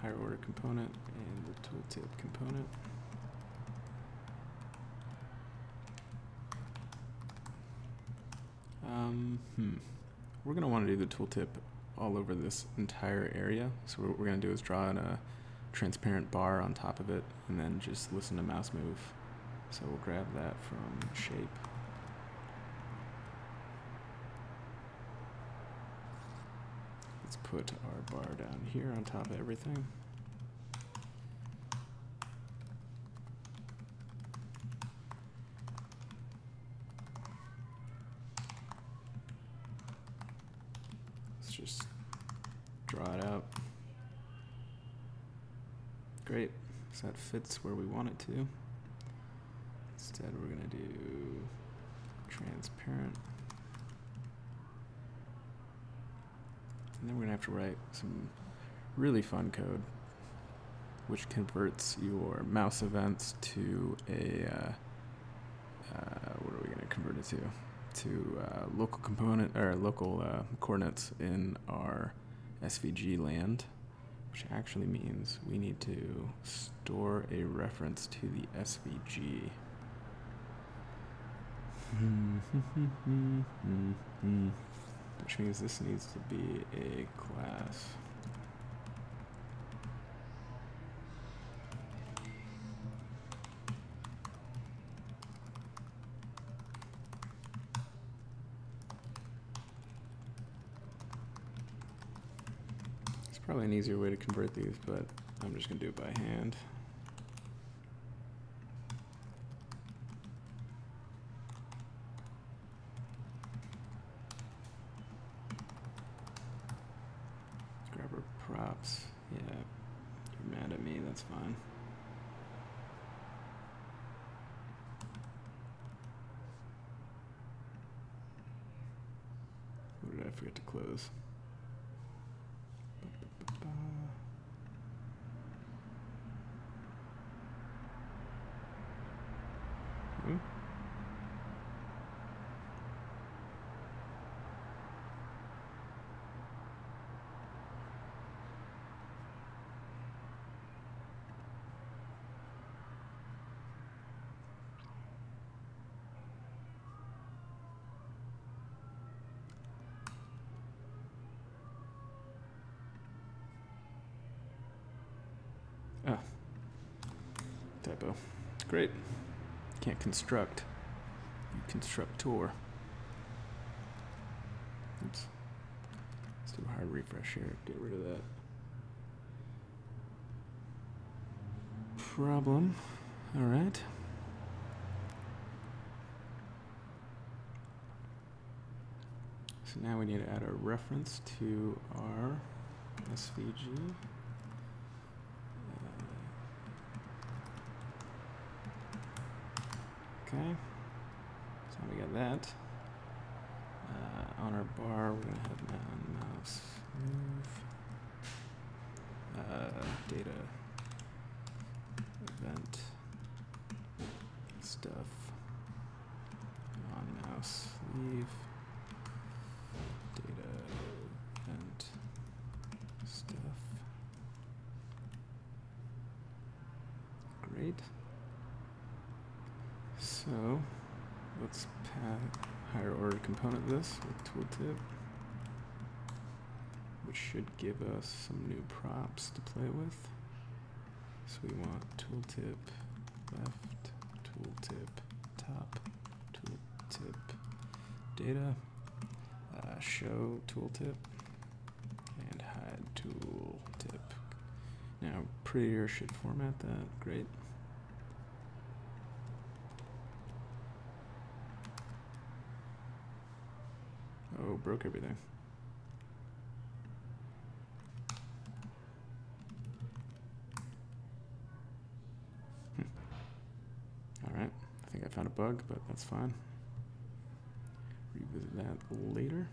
higher order component and the tooltip component. Um, hmm. We're going to want to do the tooltip all over this entire area. So what we're going to do is draw in a transparent bar on top of it and then just listen to mouse move. So we'll grab that from shape. Let's put our bar down here on top of everything. Let's just draw it out. Great, so that fits where we want it to. Instead, we're gonna do transparent. And then we're gonna have to write some really fun code, which converts your mouse events to a, uh, uh, what are we gonna convert it to? To uh, local component, or local uh, coordinates in our S V G land. Which actually means we need to store a reference to the S V G. Which means this needs to be a class. Probably an easier way to convert these, but I'm just going to do it by hand. Grab our props. Yeah, you're mad at me, that's fine. What did I forget to close? Ah, typo. Great. Can't construct. You constructor. Oops. Let's do a hard refresh here. Get rid of that problem. All right. So now we need to add a reference to our S V G. Okay, so we got that. Uh, on our bar, we're gonna have now mouse move uh, data event stuff on mouse leave data event stuff. Great. So let's path higher order component this with tooltip, which should give us some new props to play with. So we want tooltip left, tooltip top, tooltip data, uh, show tooltip, and hide tooltip. Now Prettier should format that. Great. Oh, broke everything. Hm. All right, I think I found a bug, but that's fine. Revisit that later.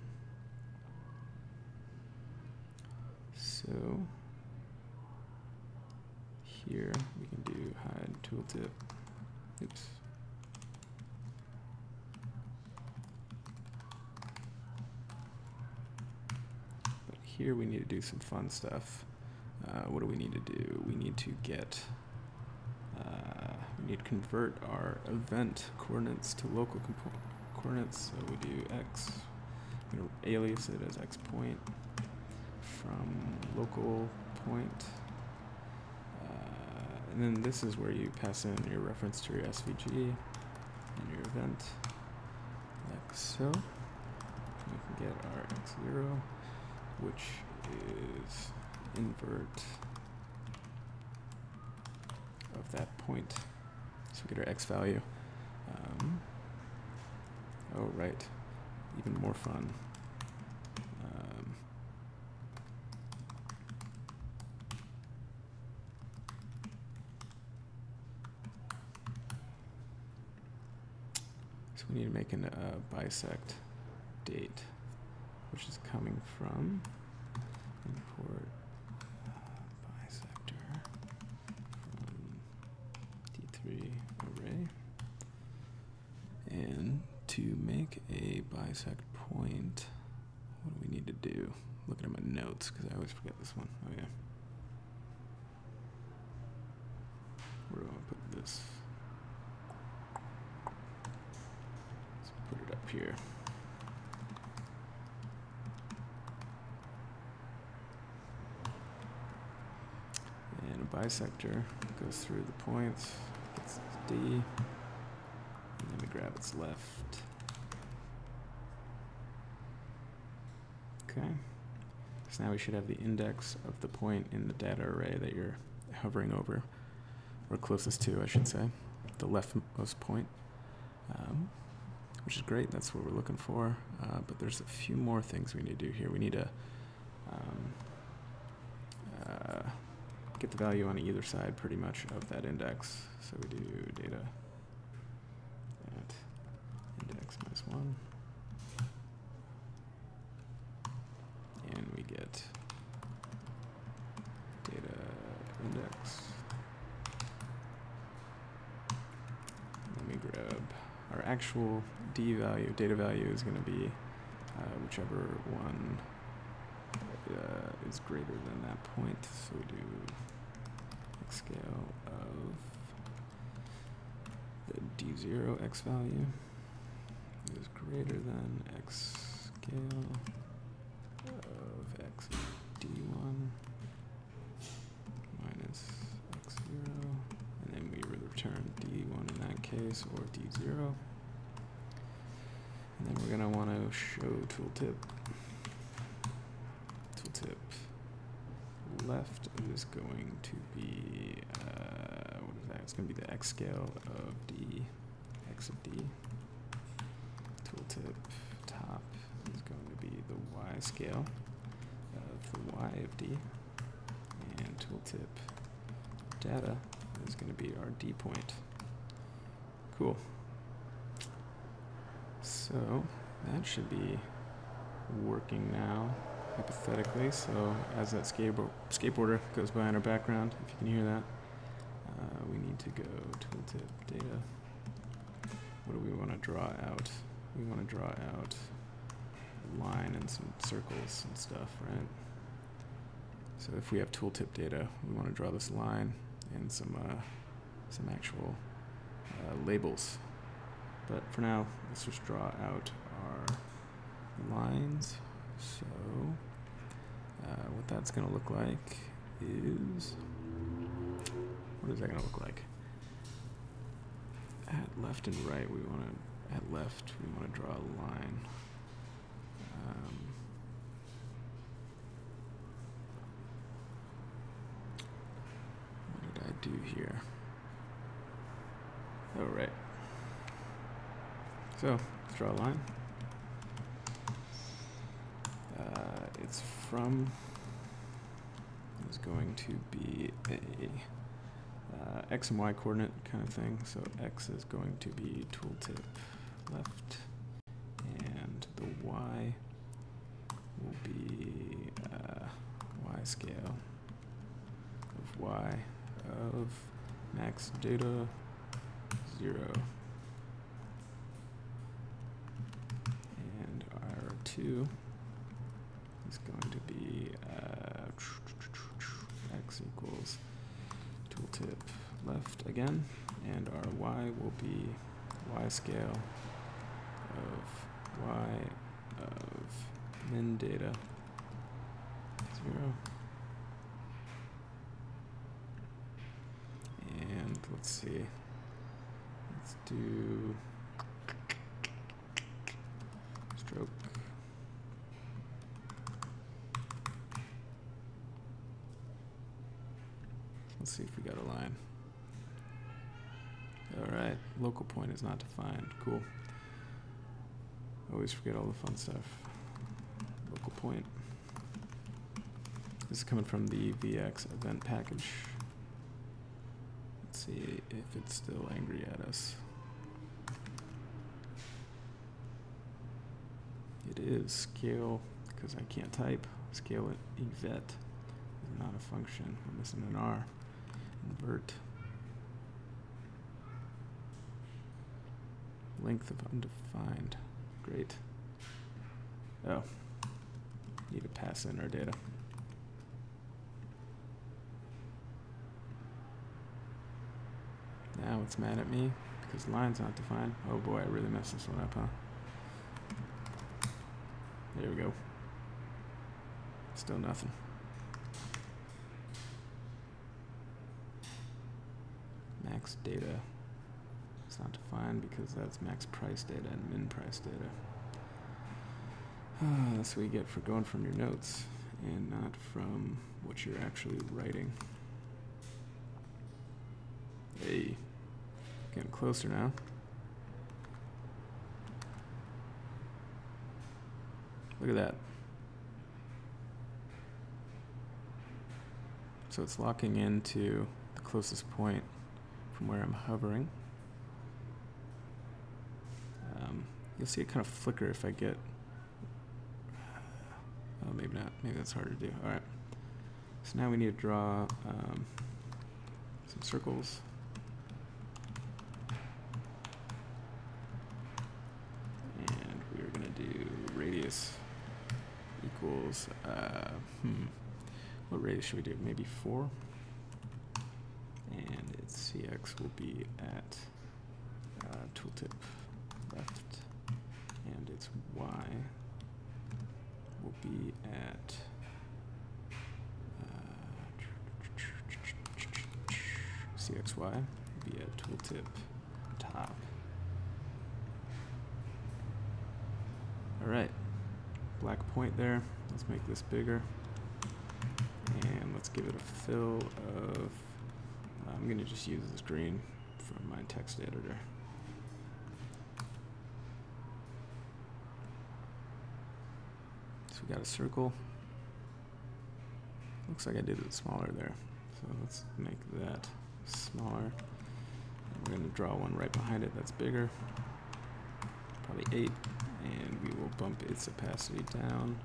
So here we can do hide tooltip. Oops. But here we need to do some fun stuff. Uh, what do we need to do? We need to get, uh, we need to convert our event coordinates to local coordinates. So we do x, we're gonna alias it as x point from local point. And then this is where you pass in your reference to your S V G and your event, like so. And we can get our x zero, which is invert of that point. So we get our x value. Um, oh, right. Even more fun. We need to make an uh, bisect date, which is coming from import uh, bisector from D three array. And to make a bisect point, what do we need to do? Looking at my notes because I always forget this one. Oh yeah. Where do I put this? Here. And a bisector goes through the points, gets its D, and then we grab its left. Okay, so now we should have the index of the point in the data array that you're hovering over, or closest to, I should say, the leftmost point. Um, Which is great, that's what we're looking for. Uh, but there's a few more things we need to do here. We need to um, uh, get the value on either side pretty much of that index. So we do data at index minus one. And we get data index. Let me grab our actual D value, data value is going to be uh, whichever one uh, is greater than that point. So we do x scale of the D zero x value is greater than x scale of x D one minus x zero. And then we return D one in that case, or D zero. And then we're going to want to show tooltip. Tooltip left is going to be, uh, what is that? It's going to be the x scale of D, x of D. Tooltip top is going to be the y scale of the y of D. And tooltip data is going to be our D point. Cool. So that should be working now, hypothetically. So as that skateboard, skateboarder goes by in our background, if you can hear that, uh, we need to go tooltip data. What do we want to draw out? We want to draw out a line and some circles and stuff, right? So if we have tooltip data, we want to draw this line and some uh, some actual uh, labels. But for now, let's just draw out our lines. So uh, what that's gonna look like is, what is that gonna look like? At left and right, we wanna, at left, we wanna draw a line. Um, do here. All right. So, draw a line. it's from is going to be a uh, X and Y coordinate kind of thing. So X is going to be tooltip left, and the Y will be uh, Y scale of Y of max data zero. And R two is going to be uh, X equals tooltip left again, and our Y will be Y scale of Y of min data zero. And let's see, let's do stroke. Let's see if we got a line. All right, local point is not defined. Cool. Always forget all the fun stuff. Local point. This is coming from the V X event package. Let's see if it's still angry at us. It is scale, because I can't type. Scale it, event is not a function. We're missing an R. Invert. Length of undefined. Great. Oh, need to pass in our data. Now it's mad at me because line's not defined. Oh boy, I really messed this one up, huh? There we go. Still nothing. Max data. It's not defined because that's max price data and min price data. Ah, that's what you get for going from your notes and not from what you're actually writing. Hey, getting closer now. Look at that. So it's locking into the closest point from where I'm hovering. You'll see it kind of flicker if I get, oh, maybe not, maybe that's harder to do. All right, so now we need to draw um, some circles. And we're gonna do radius equals, uh, hmm, what radius should we do? Maybe four, and its C X will be at uh, tooltip left. And its Y will be at uh, C X Y will be at tooltip top. All right, black point there. Let's make this bigger, and let's give it a fill of. Uh, I'm going to just use this green from my text editor. Got a circle. Looks like I did it smaller there. So let's make that smaller. And we're going to draw one right behind it that's bigger. Probably eight. And we will bump its opacity down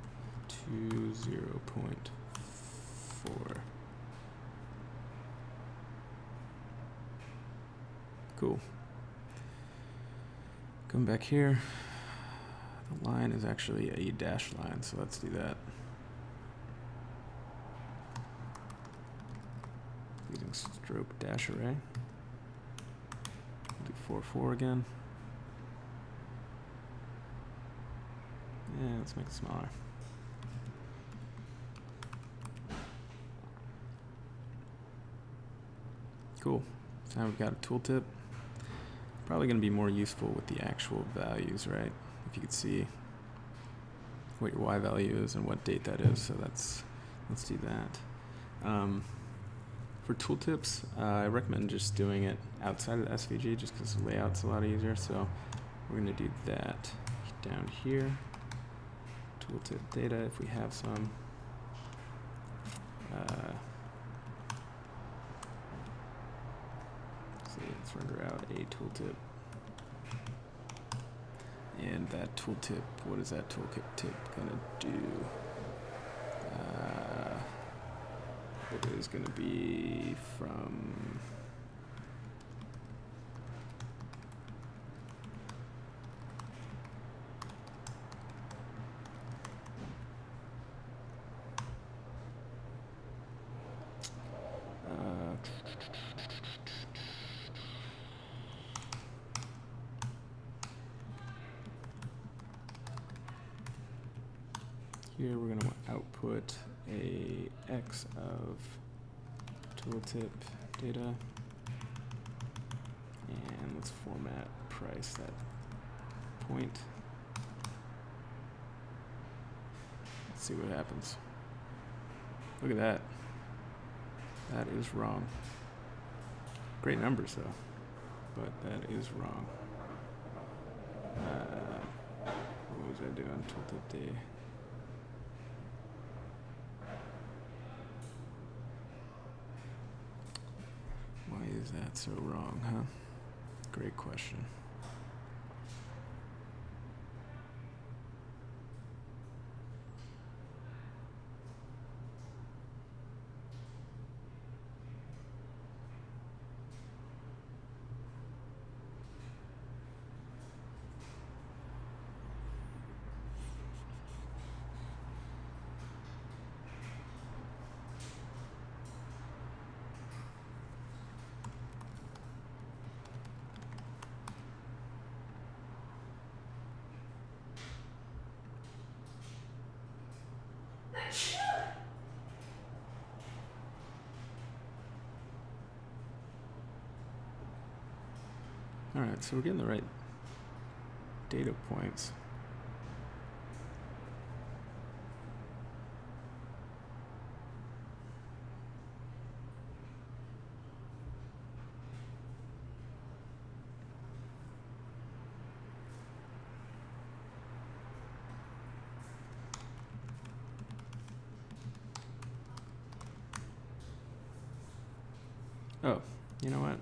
to zero point four. Cool. Come back here. The line is actually a dash line, so let's do that. Using stroke dash array. Do four four again. Yeah, let's make it smaller. Cool. So now we've got a tooltip. Probably going to be more useful with the actual values, right? If you could see what your Y value is and what date that is, so that's let's do that. Um, for tooltips, uh, I recommend just doing it outside of the S V G just because the layout's a lot easier. So we're going to do that down here. tooltip data if we have some. Uh, so let's render out a tooltip. And that tooltip, what is that tooltip gonna do? Uh, it is gonna be from here. We're going to output a X of tooltip data, and let's format price that point. Let's see what happens. Look at that. That is wrong. Great numbers though, but that is wrong. Uh, what was I doing? Tooltip data. Is that so wrong, huh? Great question. Alright, so we're getting the right data points. Oh, you know what?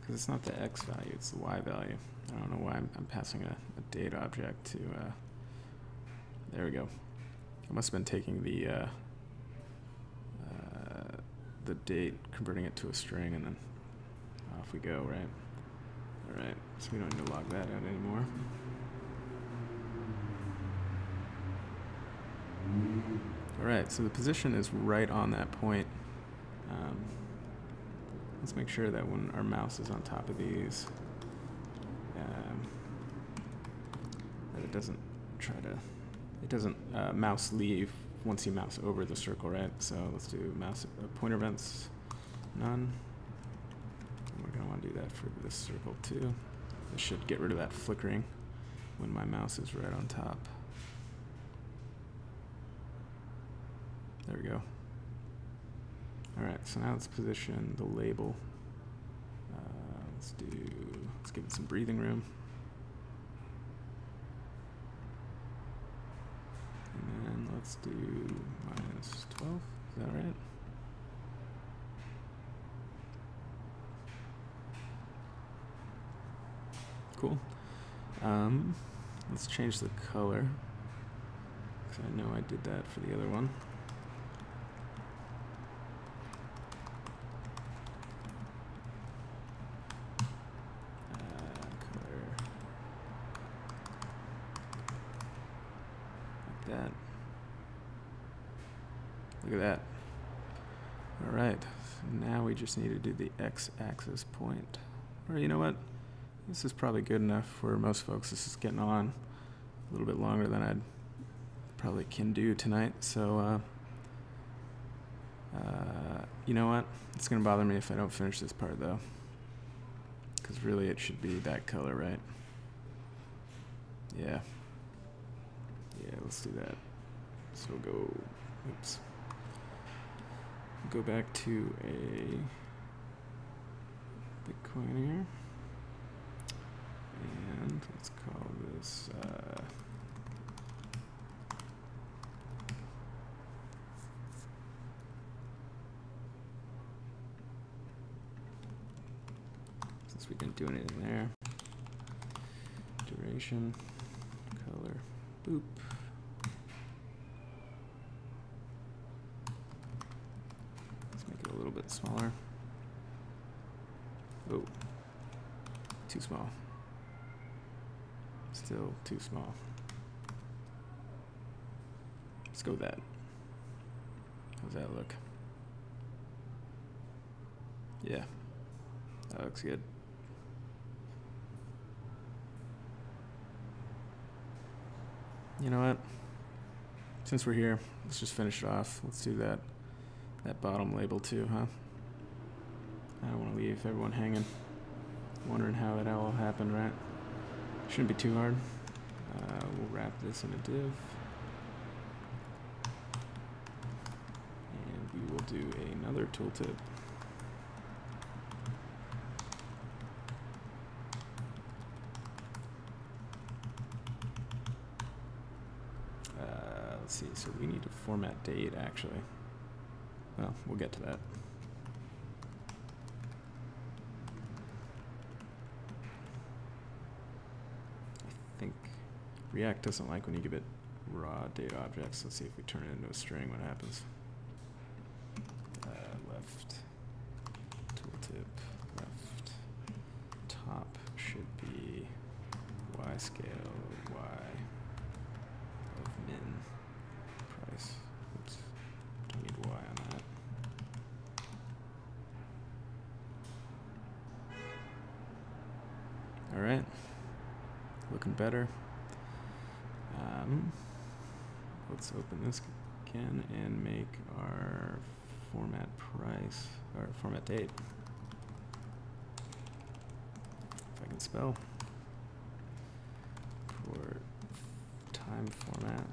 Because it's not the X value, it's the Y value. I don't know why I'm, I'm passing a, a data object to, uh, there we go. I must have been taking the, uh, uh, the date, converting it to a string, and then off we go, right? All right, so we don't need to log that out anymore. All right, so the position is right on that point. Um, Let's make sure that when our mouse is on top of these, um, that it doesn't try to, it doesn't uh, mouse leave once you mouse over the circle, right? So let's do mouse uh, pointer events, none. And we're gonna wanna do that for this circle too. This should get rid of that flickering when my mouse is right on top. There we go. Alright, so now let's position the label. Uh, let's do, let's give it some breathing room. And then let's do minus twelve, is that right? Cool. Um, let's change the color, because I know I did that for the other one. Just need to do the x-axis point. Or you know what? This is probably good enough for most folks. This is getting on a little bit longer than I probably can do tonight. So uh, uh, you know what? It's gonna bother me if I don't finish this part though. Because really it should be that color, right? Yeah. Yeah, let's do that. So we'll go, oops. Go back to a Bitcoin here, and let's call this uh, So we didn't do anything there. Duration, color, boop. Let's make it a little bit smaller. Oh, too small. Still too small. Let's go with that. How's that look? Yeah, that looks good. You know what? Since we're here, let's just finish it off. Let's do that that bottom label too, huh? I don't want to leave everyone hanging, wondering how it all happened, right? Shouldn't be too hard. Uh, we'll wrap this in a div. And we will do another tooltip. See, so we need to format date actually. Well, we'll get to that. I think React doesn't like when you give it raw data objects. Let's see if we turn it into a string, what happens. Uh, left, tooltip, left, top should be Y scale, Y. Oops, don't need Y on that. All right, looking better. Um, let's open this again and make our format price, or format date. If I can spell. Import time format.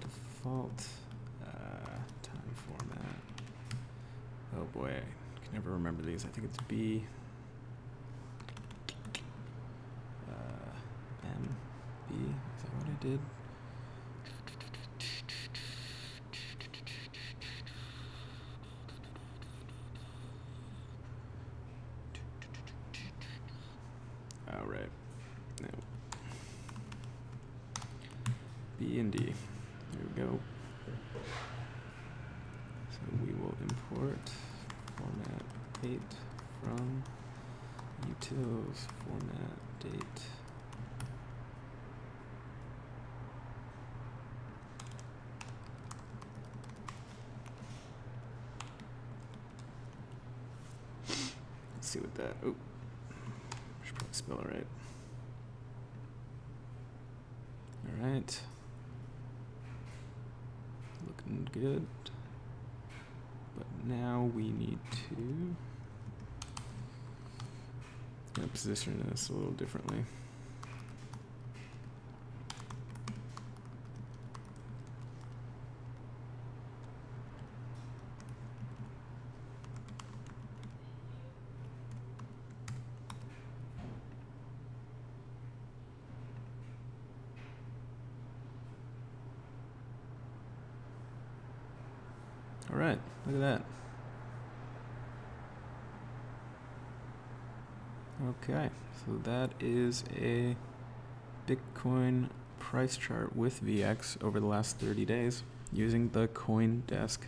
Default uh, time format. Oh boy, I can never remember these. I think it's B, uh, M, B. Is that what I did? All right. No. B and D. There we go. So we will import format date from utils format date. Let's see what that. Oh, I should probably spell it right. All right. Good, but now we need to position this a little differently. All right, look at that. Okay, so that is a Bitcoin price chart with V X over the last thirty days using the CoinDesk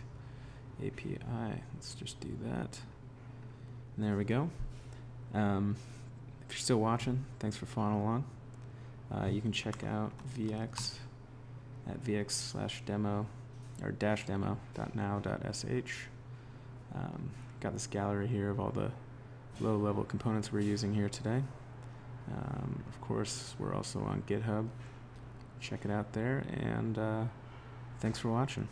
A P I. Let's just do that. And there we go. Um, if you're still watching, thanks for following along. Uh, you can check out V X at V X slash demo. Or dash demo dot now dot sh. Um, got this gallery here of all the low-level components we're using here today. Um, of course, we're also on GitHub. Check it out there, and uh, thanks for watching.